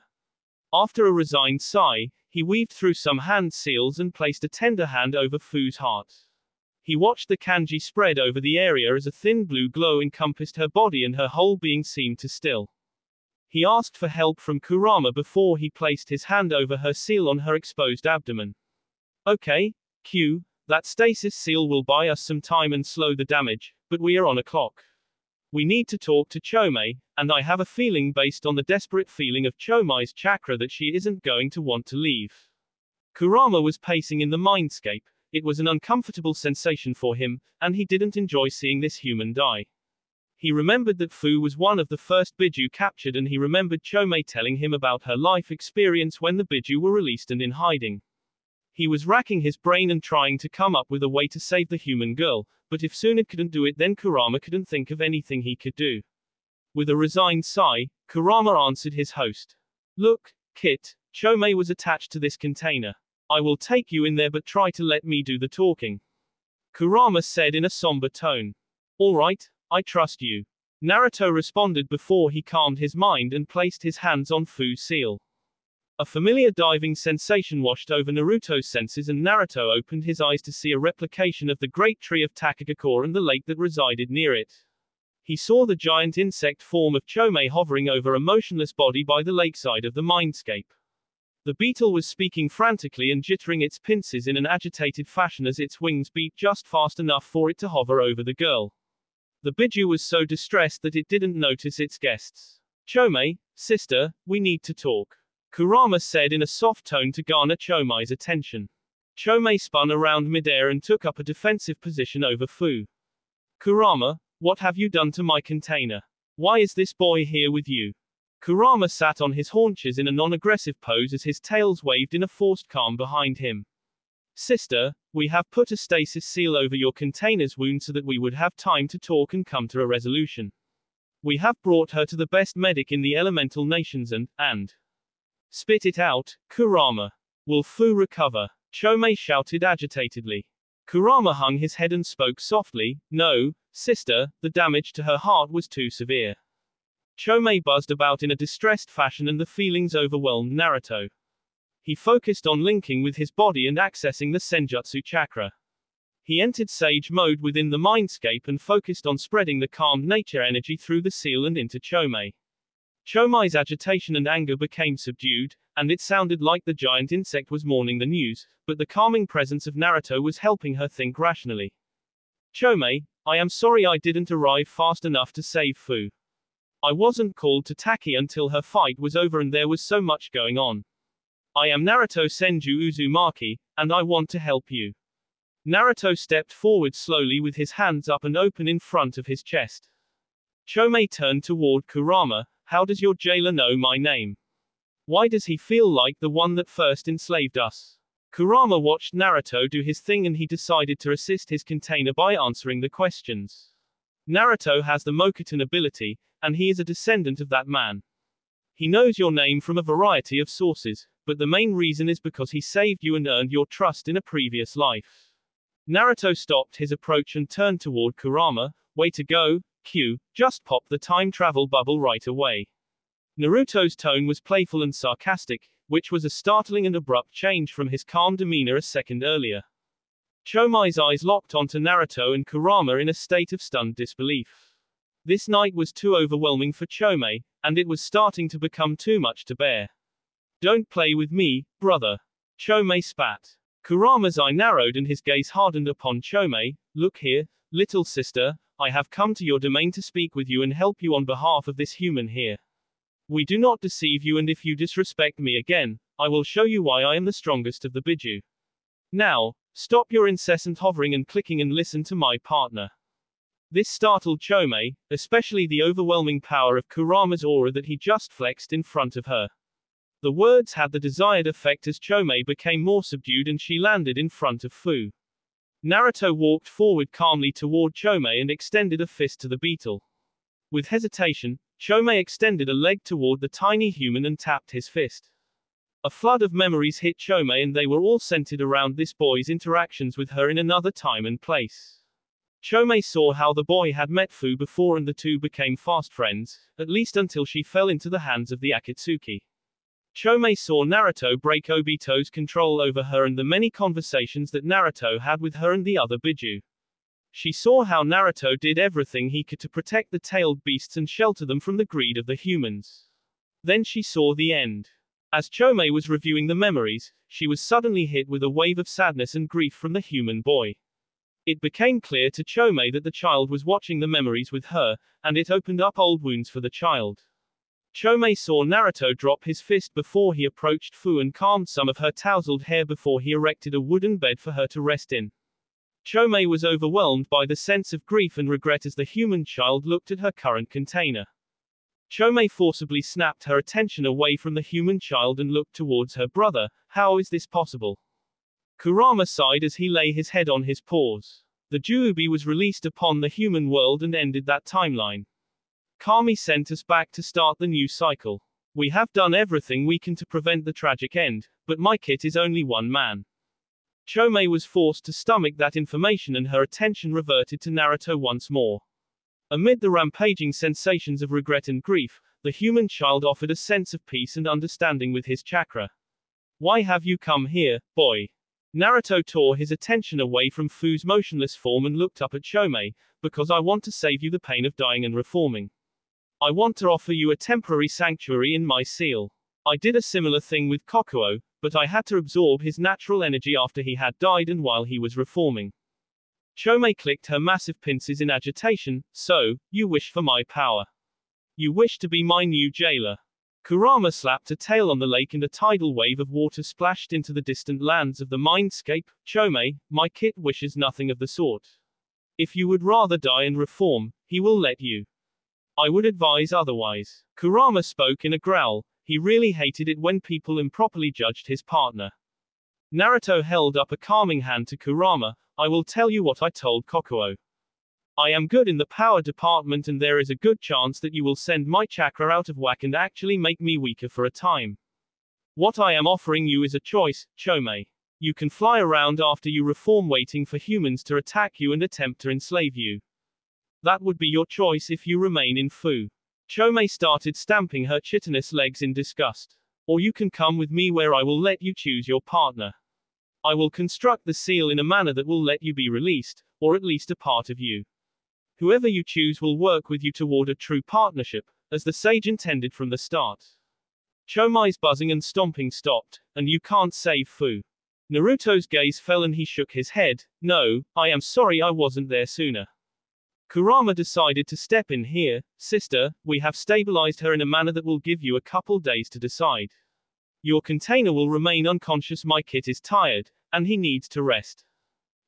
After a resigned sigh, he weaved through some hand seals and placed a tender hand over Fu's heart. He watched the kanji spread over the area as a thin blue glow encompassed her body and her whole being seemed to still. He asked for help from Kurama before he placed his hand over her seal on her exposed abdomen. Okay, Q, that stasis seal will buy us some time and slow the damage, but we are on a clock. We need to talk to Chōmei, and I have a feeling based on the desperate feeling of Chōmei's chakra that she isn't going to want to leave. Kurama was pacing in the mindscape. It was an uncomfortable sensation for him, and he didn't enjoy seeing this human die. He remembered that Fu was one of the first Biju captured, and he remembered Chōmei telling him about her life experience when the Biju were released and in hiding. He was racking his brain and trying to come up with a way to save the human girl, but if Tsunade couldn't do it, then Kurama couldn't think of anything he could do. With a resigned sigh, Kurama answered his host. Look, Kit, Chōmei was attached to this container. I will take you in there, but try to let me do the talking. Kurama said in a somber tone. All right, I trust you. Naruto responded before he calmed his mind and placed his hands on Fu's seal. A familiar diving sensation washed over Naruto's senses, and Naruto opened his eyes to see a replication of the great tree of Takigakure and the lake that resided near it. He saw the giant insect form of Chōmei hovering over a motionless body by the lakeside of the mindscape. The beetle was speaking frantically and jittering its pincers in an agitated fashion as its wings beat just fast enough for it to hover over the girl. The Biju was so distressed that it didn't notice its guests. Chōmei, sister, we need to talk. Kurama said in a soft tone to garner Chōmei's attention. Chōmei spun around midair and took up a defensive position over Fu. Kurama, what have you done to my container? Why is this boy here with you? Kurama sat on his haunches in a non-aggressive pose as his tails waved in a forced calm behind him. Sister, we have put a stasis seal over your container's wound so that we would have time to talk and come to a resolution. We have brought her to the best medic in the elemental nations and, and. Spit it out, Kurama. Will Fu recover? Chōmei shouted agitatedly. Kurama hung his head and spoke softly, no, sister, the damage to her heart was too severe. Chōmei buzzed about in a distressed fashion and the feelings overwhelmed Naruto. He focused on linking with his body and accessing the Senjutsu chakra. He entered Sage Mode within the Mindscape and focused on spreading the calm nature energy through the seal and into Chōmei. Chōmei's agitation and anger became subdued, and it sounded like the giant insect was mourning the news, but the calming presence of Naruto was helping her think rationally. Chōmei, I am sorry I didn't arrive fast enough to save Fu. I wasn't called to Taki until her fight was over and there was so much going on. I am Naruto Senju Uzumaki, and I want to help you. Naruto stepped forward slowly with his hands up and open in front of his chest. Chōmei turned toward Kurama. How does your jailer know my name? Why does he feel like the one that first enslaved us? Kurama watched Naruto do his thing and he decided to assist his container by answering the questions. Naruto has the Mokuton ability, and he is a descendant of that man. He knows your name from a variety of sources, but the main reason is because he saved you and earned your trust in a previous life. Naruto stopped his approach and turned toward Kurama. Way to go, Q, just pop the time travel bubble right away. Naruto's tone was playful and sarcastic, which was a startling and abrupt change from his calm demeanor a second earlier. Chōmei's eyes locked onto Naruto and Kurama in a state of stunned disbelief. This night was too overwhelming for Chōmei, and it was starting to become too much to bear. Don't play with me, brother. Chōmei spat. Kurama's eye narrowed and his gaze hardened upon Chōmei. Look here, little sister, I have come to your domain to speak with you and help you on behalf of this human here. We do not deceive you, and if you disrespect me again, I will show you why I am the strongest of the Biju. Now, stop your incessant hovering and clicking and listen to my partner. This startled Chōmei, especially the overwhelming power of Kurama's aura that he just flexed in front of her. The words had the desired effect as Chōmei became more subdued and she landed in front of Fu. Naruto walked forward calmly toward Chōmei and extended a fist to the beetle. With hesitation, Chōmei extended a leg toward the tiny human and tapped his fist. A flood of memories hit Chōmei and they were all centered around this boy's interactions with her in another time and place. Chōmei saw how the boy had met Fu before and the two became fast friends, at least until she fell into the hands of the Akatsuki. Chōmei saw Naruto break Obito's control over her and the many conversations that Naruto had with her and the other Biju. She saw how Naruto did everything he could to protect the tailed beasts and shelter them from the greed of the humans. Then she saw the end. As Chōmei was reviewing the memories, she was suddenly hit with a wave of sadness and grief from the human boy. It became clear to Chōmei that the child was watching the memories with her, and it opened up old wounds for the child. Chōmei saw Naruto drop his fist before he approached Fu and calmed some of her tousled hair before he erected a wooden bed for her to rest in. Chōmei was overwhelmed by the sense of grief and regret as the human child looked at her current container. Chōmei forcibly snapped her attention away from the human child and looked towards her brother. How is this possible? Kurama sighed as he lay his head on his paws. The Juubi was released upon the human world and ended that timeline. Kami sent us back to start the new cycle. We have done everything we can to prevent the tragic end, but my kit is only one man. Chōmei was forced to stomach that information and her attention reverted to Naruto once more. Amid the rampaging sensations of regret and grief, the human child offered a sense of peace and understanding with his chakra. Why have you come here, boy? Naruto tore his attention away from Fu's motionless form and looked up at Chōmei. Because I want to save you the pain of dying and reforming. I want to offer you a temporary sanctuary in my seal. I did a similar thing with Kokuo, but I had to absorb his natural energy after he had died and while he was reforming. Chōmei clicked her massive pincers in agitation. So, you wish for my power. You wish to be my new jailer. Kurama slapped a tail on the lake and a tidal wave of water splashed into the distant lands of the mindscape. Chōmei, my kit wishes nothing of the sort. If you would rather die and reform, he will let you. I would advise otherwise. Kurama spoke in a growl. He really hated it when people improperly judged his partner. Naruto held up a calming hand to Kurama. I will tell you what I told Kokuo. I am good in the power department and there is a good chance that you will send my chakra out of whack and actually make me weaker for a time. What I am offering you is a choice, Chōmei. You can fly around after you reform waiting for humans to attack you and attempt to enslave you. That would be your choice if you remain in Fu. Chōmei started stamping her chitinous legs in disgust. Or you can come with me where I will let you choose your partner. I will construct the seal in a manner that will let you be released, or at least a part of you. Whoever you choose will work with you toward a true partnership, as the sage intended from the start. Chōmei's buzzing and stomping stopped, and you can't save Fu. Naruto's gaze fell and he shook his head. No, I am sorry I wasn't there sooner. Kurama decided to step in here. Sister, we have stabilized her in a manner that will give you a couple days to decide. Your container will remain unconscious. My kid is tired, and he needs to rest.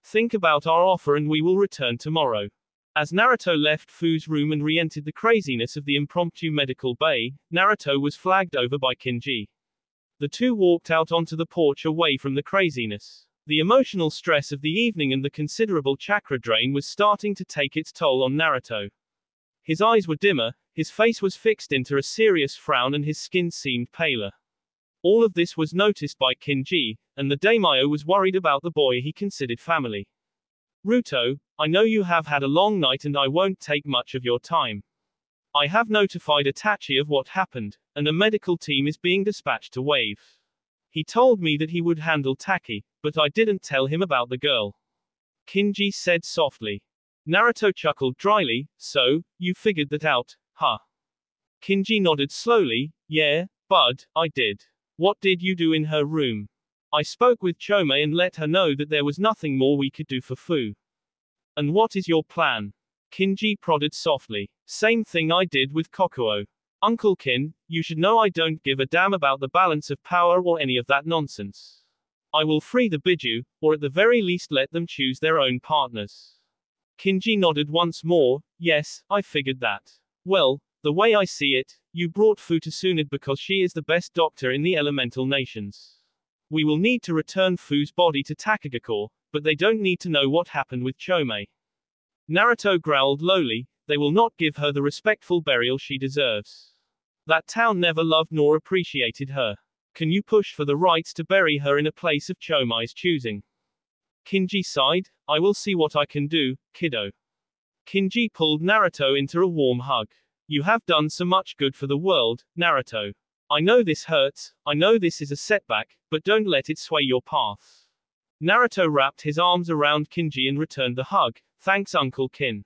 Think about our offer and we will return tomorrow. As Naruto left Fu's room and re-entered the craziness of the impromptu medical bay, Naruto was flagged over by Kinji. The two walked out onto the porch away from the craziness. The emotional stress of the evening and the considerable chakra drain was starting to take its toll on Naruto. His eyes were dimmer, his face was fixed into a serious frown and his skin seemed paler. All of this was noticed by Kinji, and the daimyo was worried about the boy he considered family. Ruto, I know you have had a long night and I won't take much of your time. I have notified Itachi of what happened, and a medical team is being dispatched to Wave. He told me that he would handle Taki, but I didn't tell him about the girl. Kinji said softly. Naruto chuckled dryly, so, you figured that out, huh? Kinji nodded slowly, yeah, bud, I did. What did you do in her room? I spoke with Chōmei and let her know that there was nothing more we could do for Fu. And what is your plan? Kinji prodded softly. Same thing I did with Kokuo. Uncle Kin, you should know I don't give a damn about the balance of power or any of that nonsense. I will free the Biju, or at the very least let them choose their own partners. Kinji nodded once more. Yes, I figured that. Well, the way I see it, you brought Fu to Tsunade because she is the best doctor in the elemental nations. We will need to return Fu's body to Takigakure, but they don't need to know what happened with Chōmei. Naruto growled lowly, they will not give her the respectful burial she deserves. That town never loved nor appreciated her. Can you push for the rights to bury her in a place of Chōmei's choosing? Kinji sighed, I will see what I can do, kiddo. Kinji pulled Naruto into a warm hug. You have done so much good for the world, Naruto. I know this hurts, I know this is a setback, but don't let it sway your path. Naruto wrapped his arms around Kinji and returned the hug. Thanks, Uncle Kin.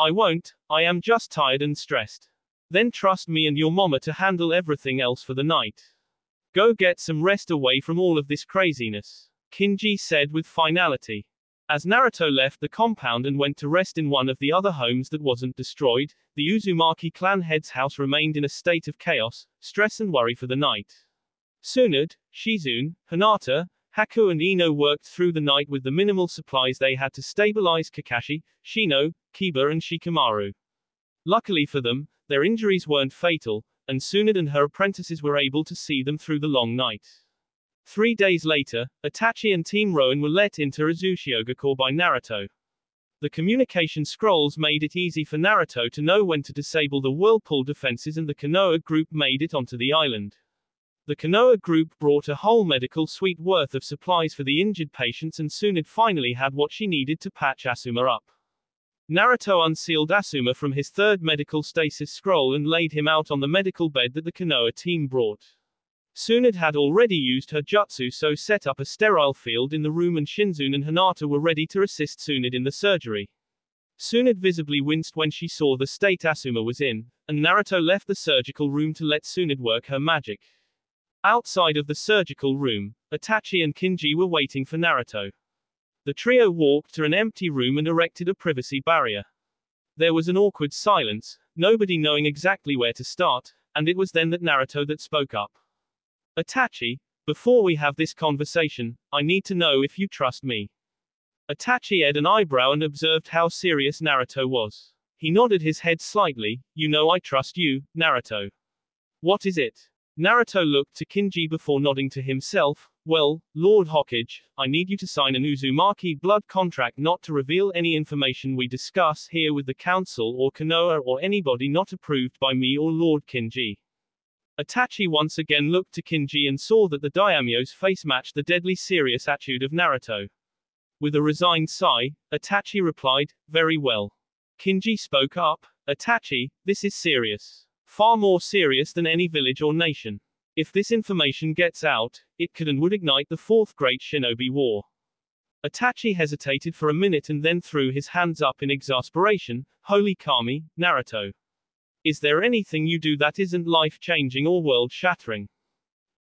I won't, I am just tired and stressed. Then trust me and your mama to handle everything else for the night. Go get some rest away from all of this craziness, Kinji said with finality. As Naruto left the compound and went to rest in one of the other homes that wasn't destroyed, the Uzumaki clan head's house remained in a state of chaos, stress and worry for the night. Tsunade, Shizune, Hinata, Haku and Ino worked through the night with the minimal supplies they had to stabilize Kakashi, Shino, Kiba and Shikamaru. Luckily for them, their injuries weren't fatal, and Tsunade and her apprentices were able to see them through the long night. Three days later, Itachi and Team Ronin were let into Uzushiogakure by Naruto. The communication scrolls made it easy for Naruto to know when to disable the whirlpool defenses and the Konoha group made it onto the island. The Konoha group brought a whole medical suite worth of supplies for the injured patients and Tsunade finally had what she needed to patch Asuma up. Naruto unsealed Asuma from his third medical stasis scroll and laid him out on the medical bed that the Konoha team brought. Tsunade had already used her jutsu so set up a sterile field in the room and Shinzune and Hinata were ready to assist Tsunade in the surgery. Tsunade visibly winced when she saw the state Asuma was in, and Naruto left the surgical room to let Tsunade work her magic. Outside of the surgical room, Itachi and Kinji were waiting for Naruto. The trio walked to an empty room and erected a privacy barrier. There was an awkward silence, nobody knowing exactly where to start, and it was then that Naruto that spoke up. Itachi, before we have this conversation, I need to know if you trust me. Itachi had an eyebrow and observed how serious Naruto was. He nodded his head slightly, you know I trust you, Naruto. What is it? Naruto looked to Kinji before nodding to himself, well, Lord Hokage, I need you to sign an Uzumaki blood contract not to reveal any information we discuss here with the council or Konoha or anybody not approved by me or Lord Kinji. Itachi once again looked to Kinji and saw that the daimyo's face matched the deadly serious attitude of Naruto. With a resigned sigh, Itachi replied, very well. Kinji spoke up, Itachi, this is serious. Far more serious than any village or nation. If this information gets out, it could and would ignite the Fourth Great Shinobi War. Itachi hesitated for a minute and then threw his hands up in exasperation. Holy Kami, Naruto. Is there anything you do that isn't life-changing or world-shattering?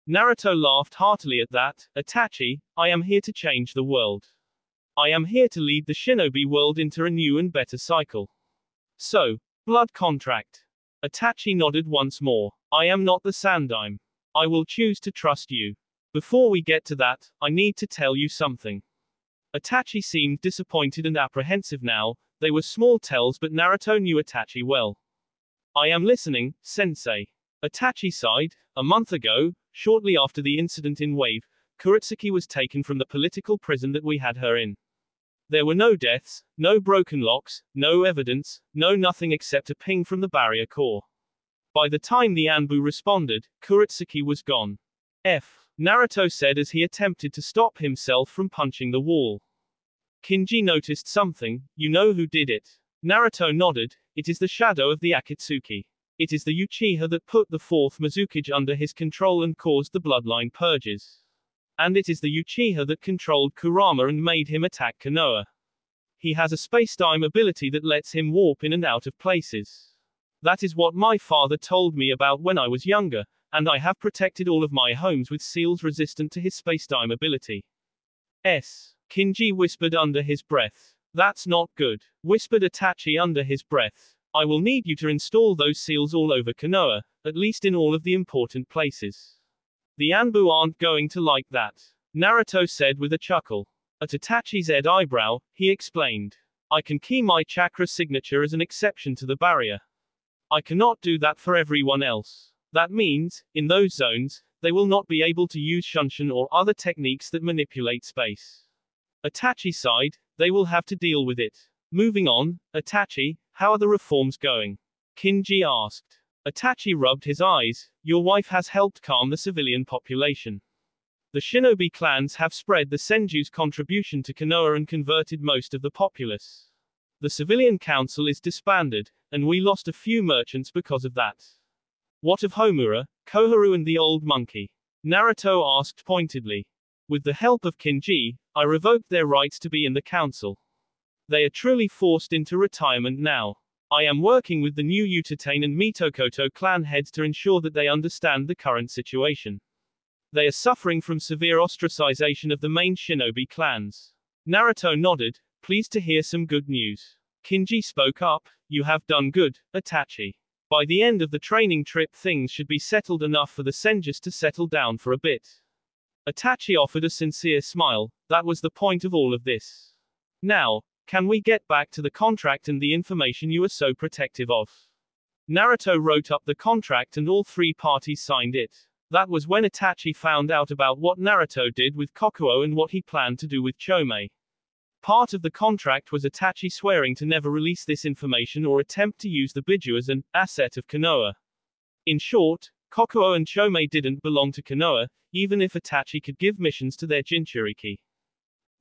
Naruto laughed heartily at that. Itachi, I am here to change the world. I am here to lead the shinobi world into a new and better cycle. So, blood contract. Itachi nodded once more. I am not the Sandaime. I will choose to trust you. Before we get to that, I need to tell you something. Itachi seemed disappointed and apprehensive now. They were small tells, but Naruto knew Itachi well. I am listening, Sensei. Itachi sighed. A month ago, shortly after the incident in Wave, Kuretsuki was taken from the political prison that we had her in. There were no deaths, no broken locks, no evidence, no nothing except a ping from the barrier core. By the time the Anbu responded, Kuretsuki was gone. F. Naruto said as he attempted to stop himself from punching the wall. Kinji noticed something. You know who did it? Naruto nodded. It is the shadow of the Akatsuki. It is the Uchiha that put the fourth Mizukage under his control and caused the bloodline purges. And it is the Uchiha that controlled Kurama and made him attack Konoha. He has a space-time ability that lets him warp in and out of places. That is what my father told me about when I was younger, and I have protected all of my homes with seals resistant to his space-time ability. S. Kinji whispered under his breath. That's not good, whispered Itachi under his breath. I will need you to install those seals all over Konoha, at least in all of the important places. The Anbu aren't going to like that, Naruto said with a chuckle. At Itachi's ed eyebrow, he explained. I can key my chakra signature as an exception to the barrier. I cannot do that for everyone else. That means, in those zones, they will not be able to use shunshin or other techniques that manipulate space. Itachi sighed. They will have to deal with it. Moving on, Itachi, how are the reforms going? Kinji asked. Itachi rubbed his eyes. Your wife has helped calm the civilian population. The shinobi clans have spread the Senju's contribution to Konoha and converted most of the populace. The civilian council is disbanded, and we lost a few merchants because of that. What of Homura, Koharu and the old monkey? Naruto asked pointedly. With the help of Kinji, I revoked their rights to be in the council. They are truly forced into retirement now. I am working with the new Utatane and Mitokoto clan heads to ensure that they understand the current situation. They are suffering from severe ostracization of the main shinobi clans. Naruto nodded, pleased to hear some good news. Kinji spoke up, you have done good, Itachi. By the end of the training trip things should be settled enough for the Senjus to settle down for a bit. Itachi offered a sincere smile. That was the point of all of this. Now, can we get back to the contract and the information you are so protective of? Naruto wrote up the contract and all three parties signed it. That was when Itachi found out about what Naruto did with Kokuo and what he planned to do with Chōmei. Part of the contract was Itachi swearing to never release this information or attempt to use the Biju as an asset of Konoha. In short, Kokuo and Chōmei didn't belong to Konoha, even if Itachi could give missions to their Jinchuriki.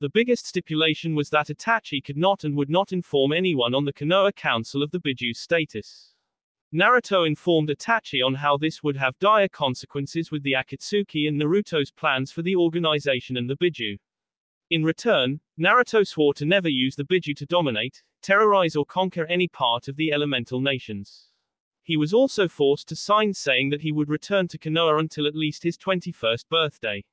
The biggest stipulation was that Itachi could not and would not inform anyone on the Konoha Council of the Biju's status. Naruto informed Itachi on how this would have dire consequences with the Akatsuki and Naruto's plans for the organization and the Biju. In return, Naruto swore to never use the Biju to dominate, terrorize or conquer any part of the elemental nations. He was also forced to sign saying that he would return to Konoha until at least his twenty-first birthday.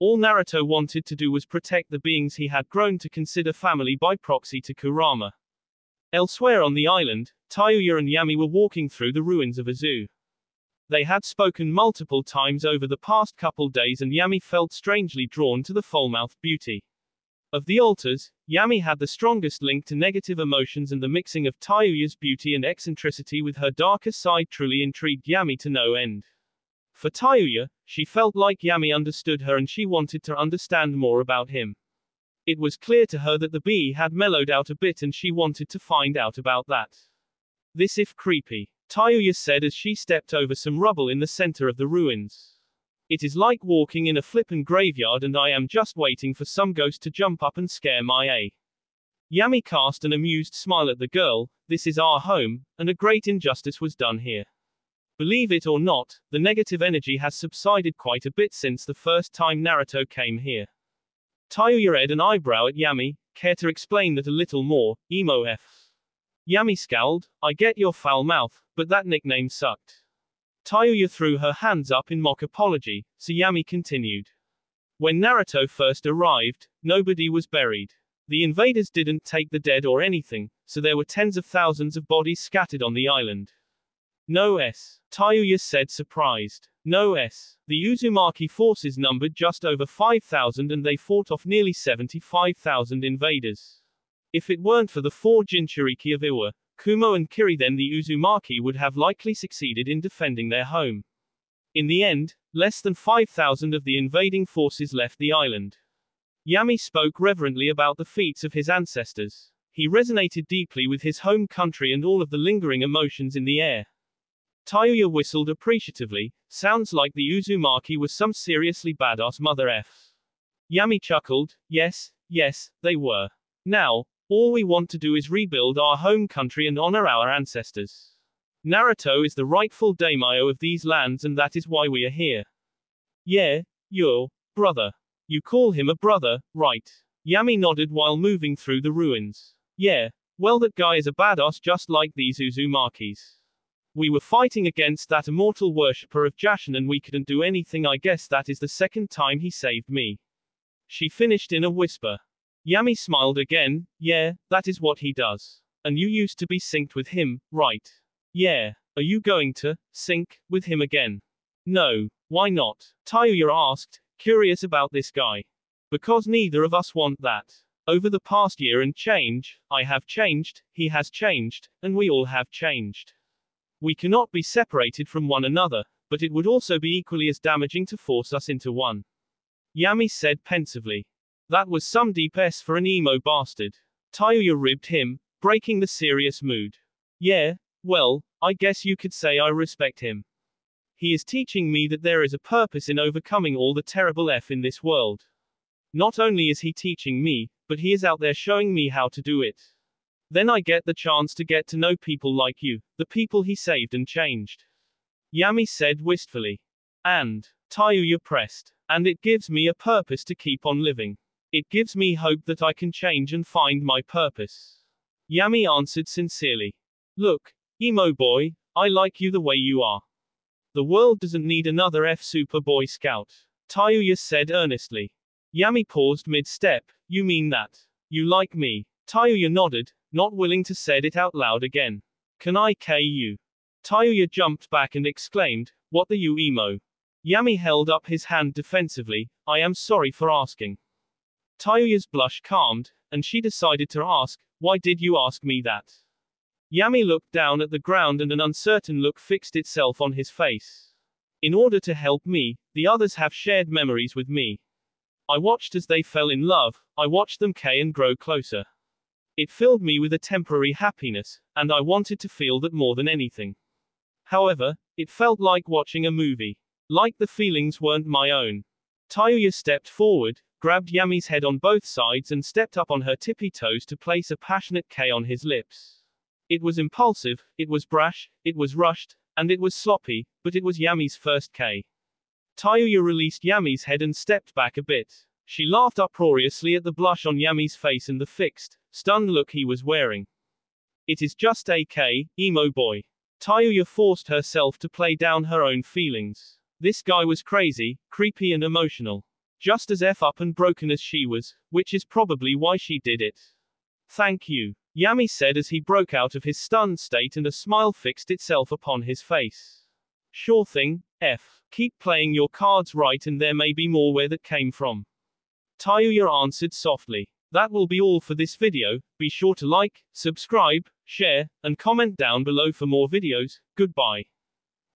All Naruto wanted to do was protect the beings he had grown to consider family by proxy to Kurama. Elsewhere on the island, Tayuya and Yami were walking through the ruins of a zoo. They had spoken multiple times over the past couple days and Yami felt strangely drawn to the full-mouthed beauty. Of the altars, Yami had the strongest link to negative emotions and the mixing of Tayuya's beauty and eccentricity with her darker side truly intrigued Yami to no end. For Tayuya, she felt like Yami understood her and she wanted to understand more about him. It was clear to her that the bee had mellowed out a bit and she wanted to find out about that. This is creepy, Tayuya said as she stepped over some rubble in the center of the ruins. It is like walking in a flippin' graveyard and I am just waiting for some ghost to jump up and scare my a. Yami cast an amused smile at the girl. This is our home, and a great injustice was done here. Believe it or not, the negative energy has subsided quite a bit since the first time Naruto came here. Tayuya read an eyebrow at Yami. Care to explain that a little more, Emo F? Yami scowled. I get your foul mouth, but that nickname sucked. Tayuya threw her hands up in mock apology, so Yami continued. When Naruto first arrived, nobody was buried. The invaders didn't take the dead or anything, so there were tens of thousands of bodies scattered on the island. No s. Tayuya said surprised. No s. The Uzumaki forces numbered just over five thousand and they fought off nearly seventy-five thousand invaders. If it weren't for the four Jinchuriki of Iwa, Kumo and Kiri, then the Uzumaki would have likely succeeded in defending their home. In the end, less than five thousand of the invading forces left the island. Yami spoke reverently about the feats of his ancestors. He resonated deeply with his home country and all of the lingering emotions in the air. Tayuya whistled appreciatively. Sounds like the Uzumaki was some seriously badass mother f's. Yami chuckled. Yes, yes, they were. Now, all we want to do is rebuild our home country and honor our ancestors. Naruto is the rightful daimyo of these lands and that is why we are here. Yeah, your brother. You call him a brother, right? Yami nodded while moving through the ruins. Yeah, well that guy is a badass just like these Uzumakis. We were fighting against that immortal worshipper of Jashin and we couldn't do anything. I guess that is the second time he saved me. She finished in a whisper. Yami smiled again. Yeah, that is what he does. And you used to be synced with him, right? Yeah. Are you going to sync with him again? No. Why not? Tayuya asked, curious about this guy. Because neither of us want that. Over the past year and change, I have changed, he has changed, and we all have changed. We cannot be separated from one another, but it would also be equally as damaging to force us into one. Yami said pensively. That was some deep s for an emo bastard. Tayuya ribbed him, breaking the serious mood. Yeah, well, I guess you could say I respect him. He is teaching me that there is a purpose in overcoming all the terrible f in this world. Not only is he teaching me, but he is out there showing me how to do it. Then I get the chance to get to know people like you, the people he saved and changed. Yami said wistfully. And, Tayuya pressed. And it gives me a purpose to keep on living. It gives me hope that I can change and find my purpose. Yami answered sincerely. Look, emo boy, I like you the way you are. The world doesn't need another F Super Boy Scout. Tayuya said earnestly. Yami paused mid-step. You mean that? You like me? Tayuya nodded, not willing to say it out loud again. Can I K you? Tayuya jumped back and exclaimed, what the you emo? Yami held up his hand defensively, I am sorry for asking. Tayuya's blush calmed, and she decided to ask, why did you ask me that? Yami looked down at the ground and an uncertain look fixed itself on his face. In order to help me, the others have shared memories with me. I watched as they fell in love, I watched them K and grow closer. It filled me with a temporary happiness, and I wanted to feel that more than anything. However, it felt like watching a movie. Like the feelings weren't my own. Tayuya stepped forward, grabbed Yami's head on both sides and stepped up on her tippy toes to place a passionate K on his lips. It was impulsive, it was brash, it was rushed, and it was sloppy, but it was Yami's first K. Tayuya released Yami's head and stepped back a bit. She laughed uproariously at the blush on Yami's face and the fixed, stunned look he was wearing. It is just a K, emo boy. Tayuya forced herself to play down her own feelings. This guy was crazy, creepy and emotional. Just as F up and broken as she was, which is probably why she did it. Thank you, Yami said as he broke out of his stunned state and a smile fixed itself upon his face. Sure thing, F. Keep playing your cards right and there may be more where that came from. Tayuya answered softly. That will be all for this video. Be sure to like, subscribe, share, and comment down below for more videos. Goodbye.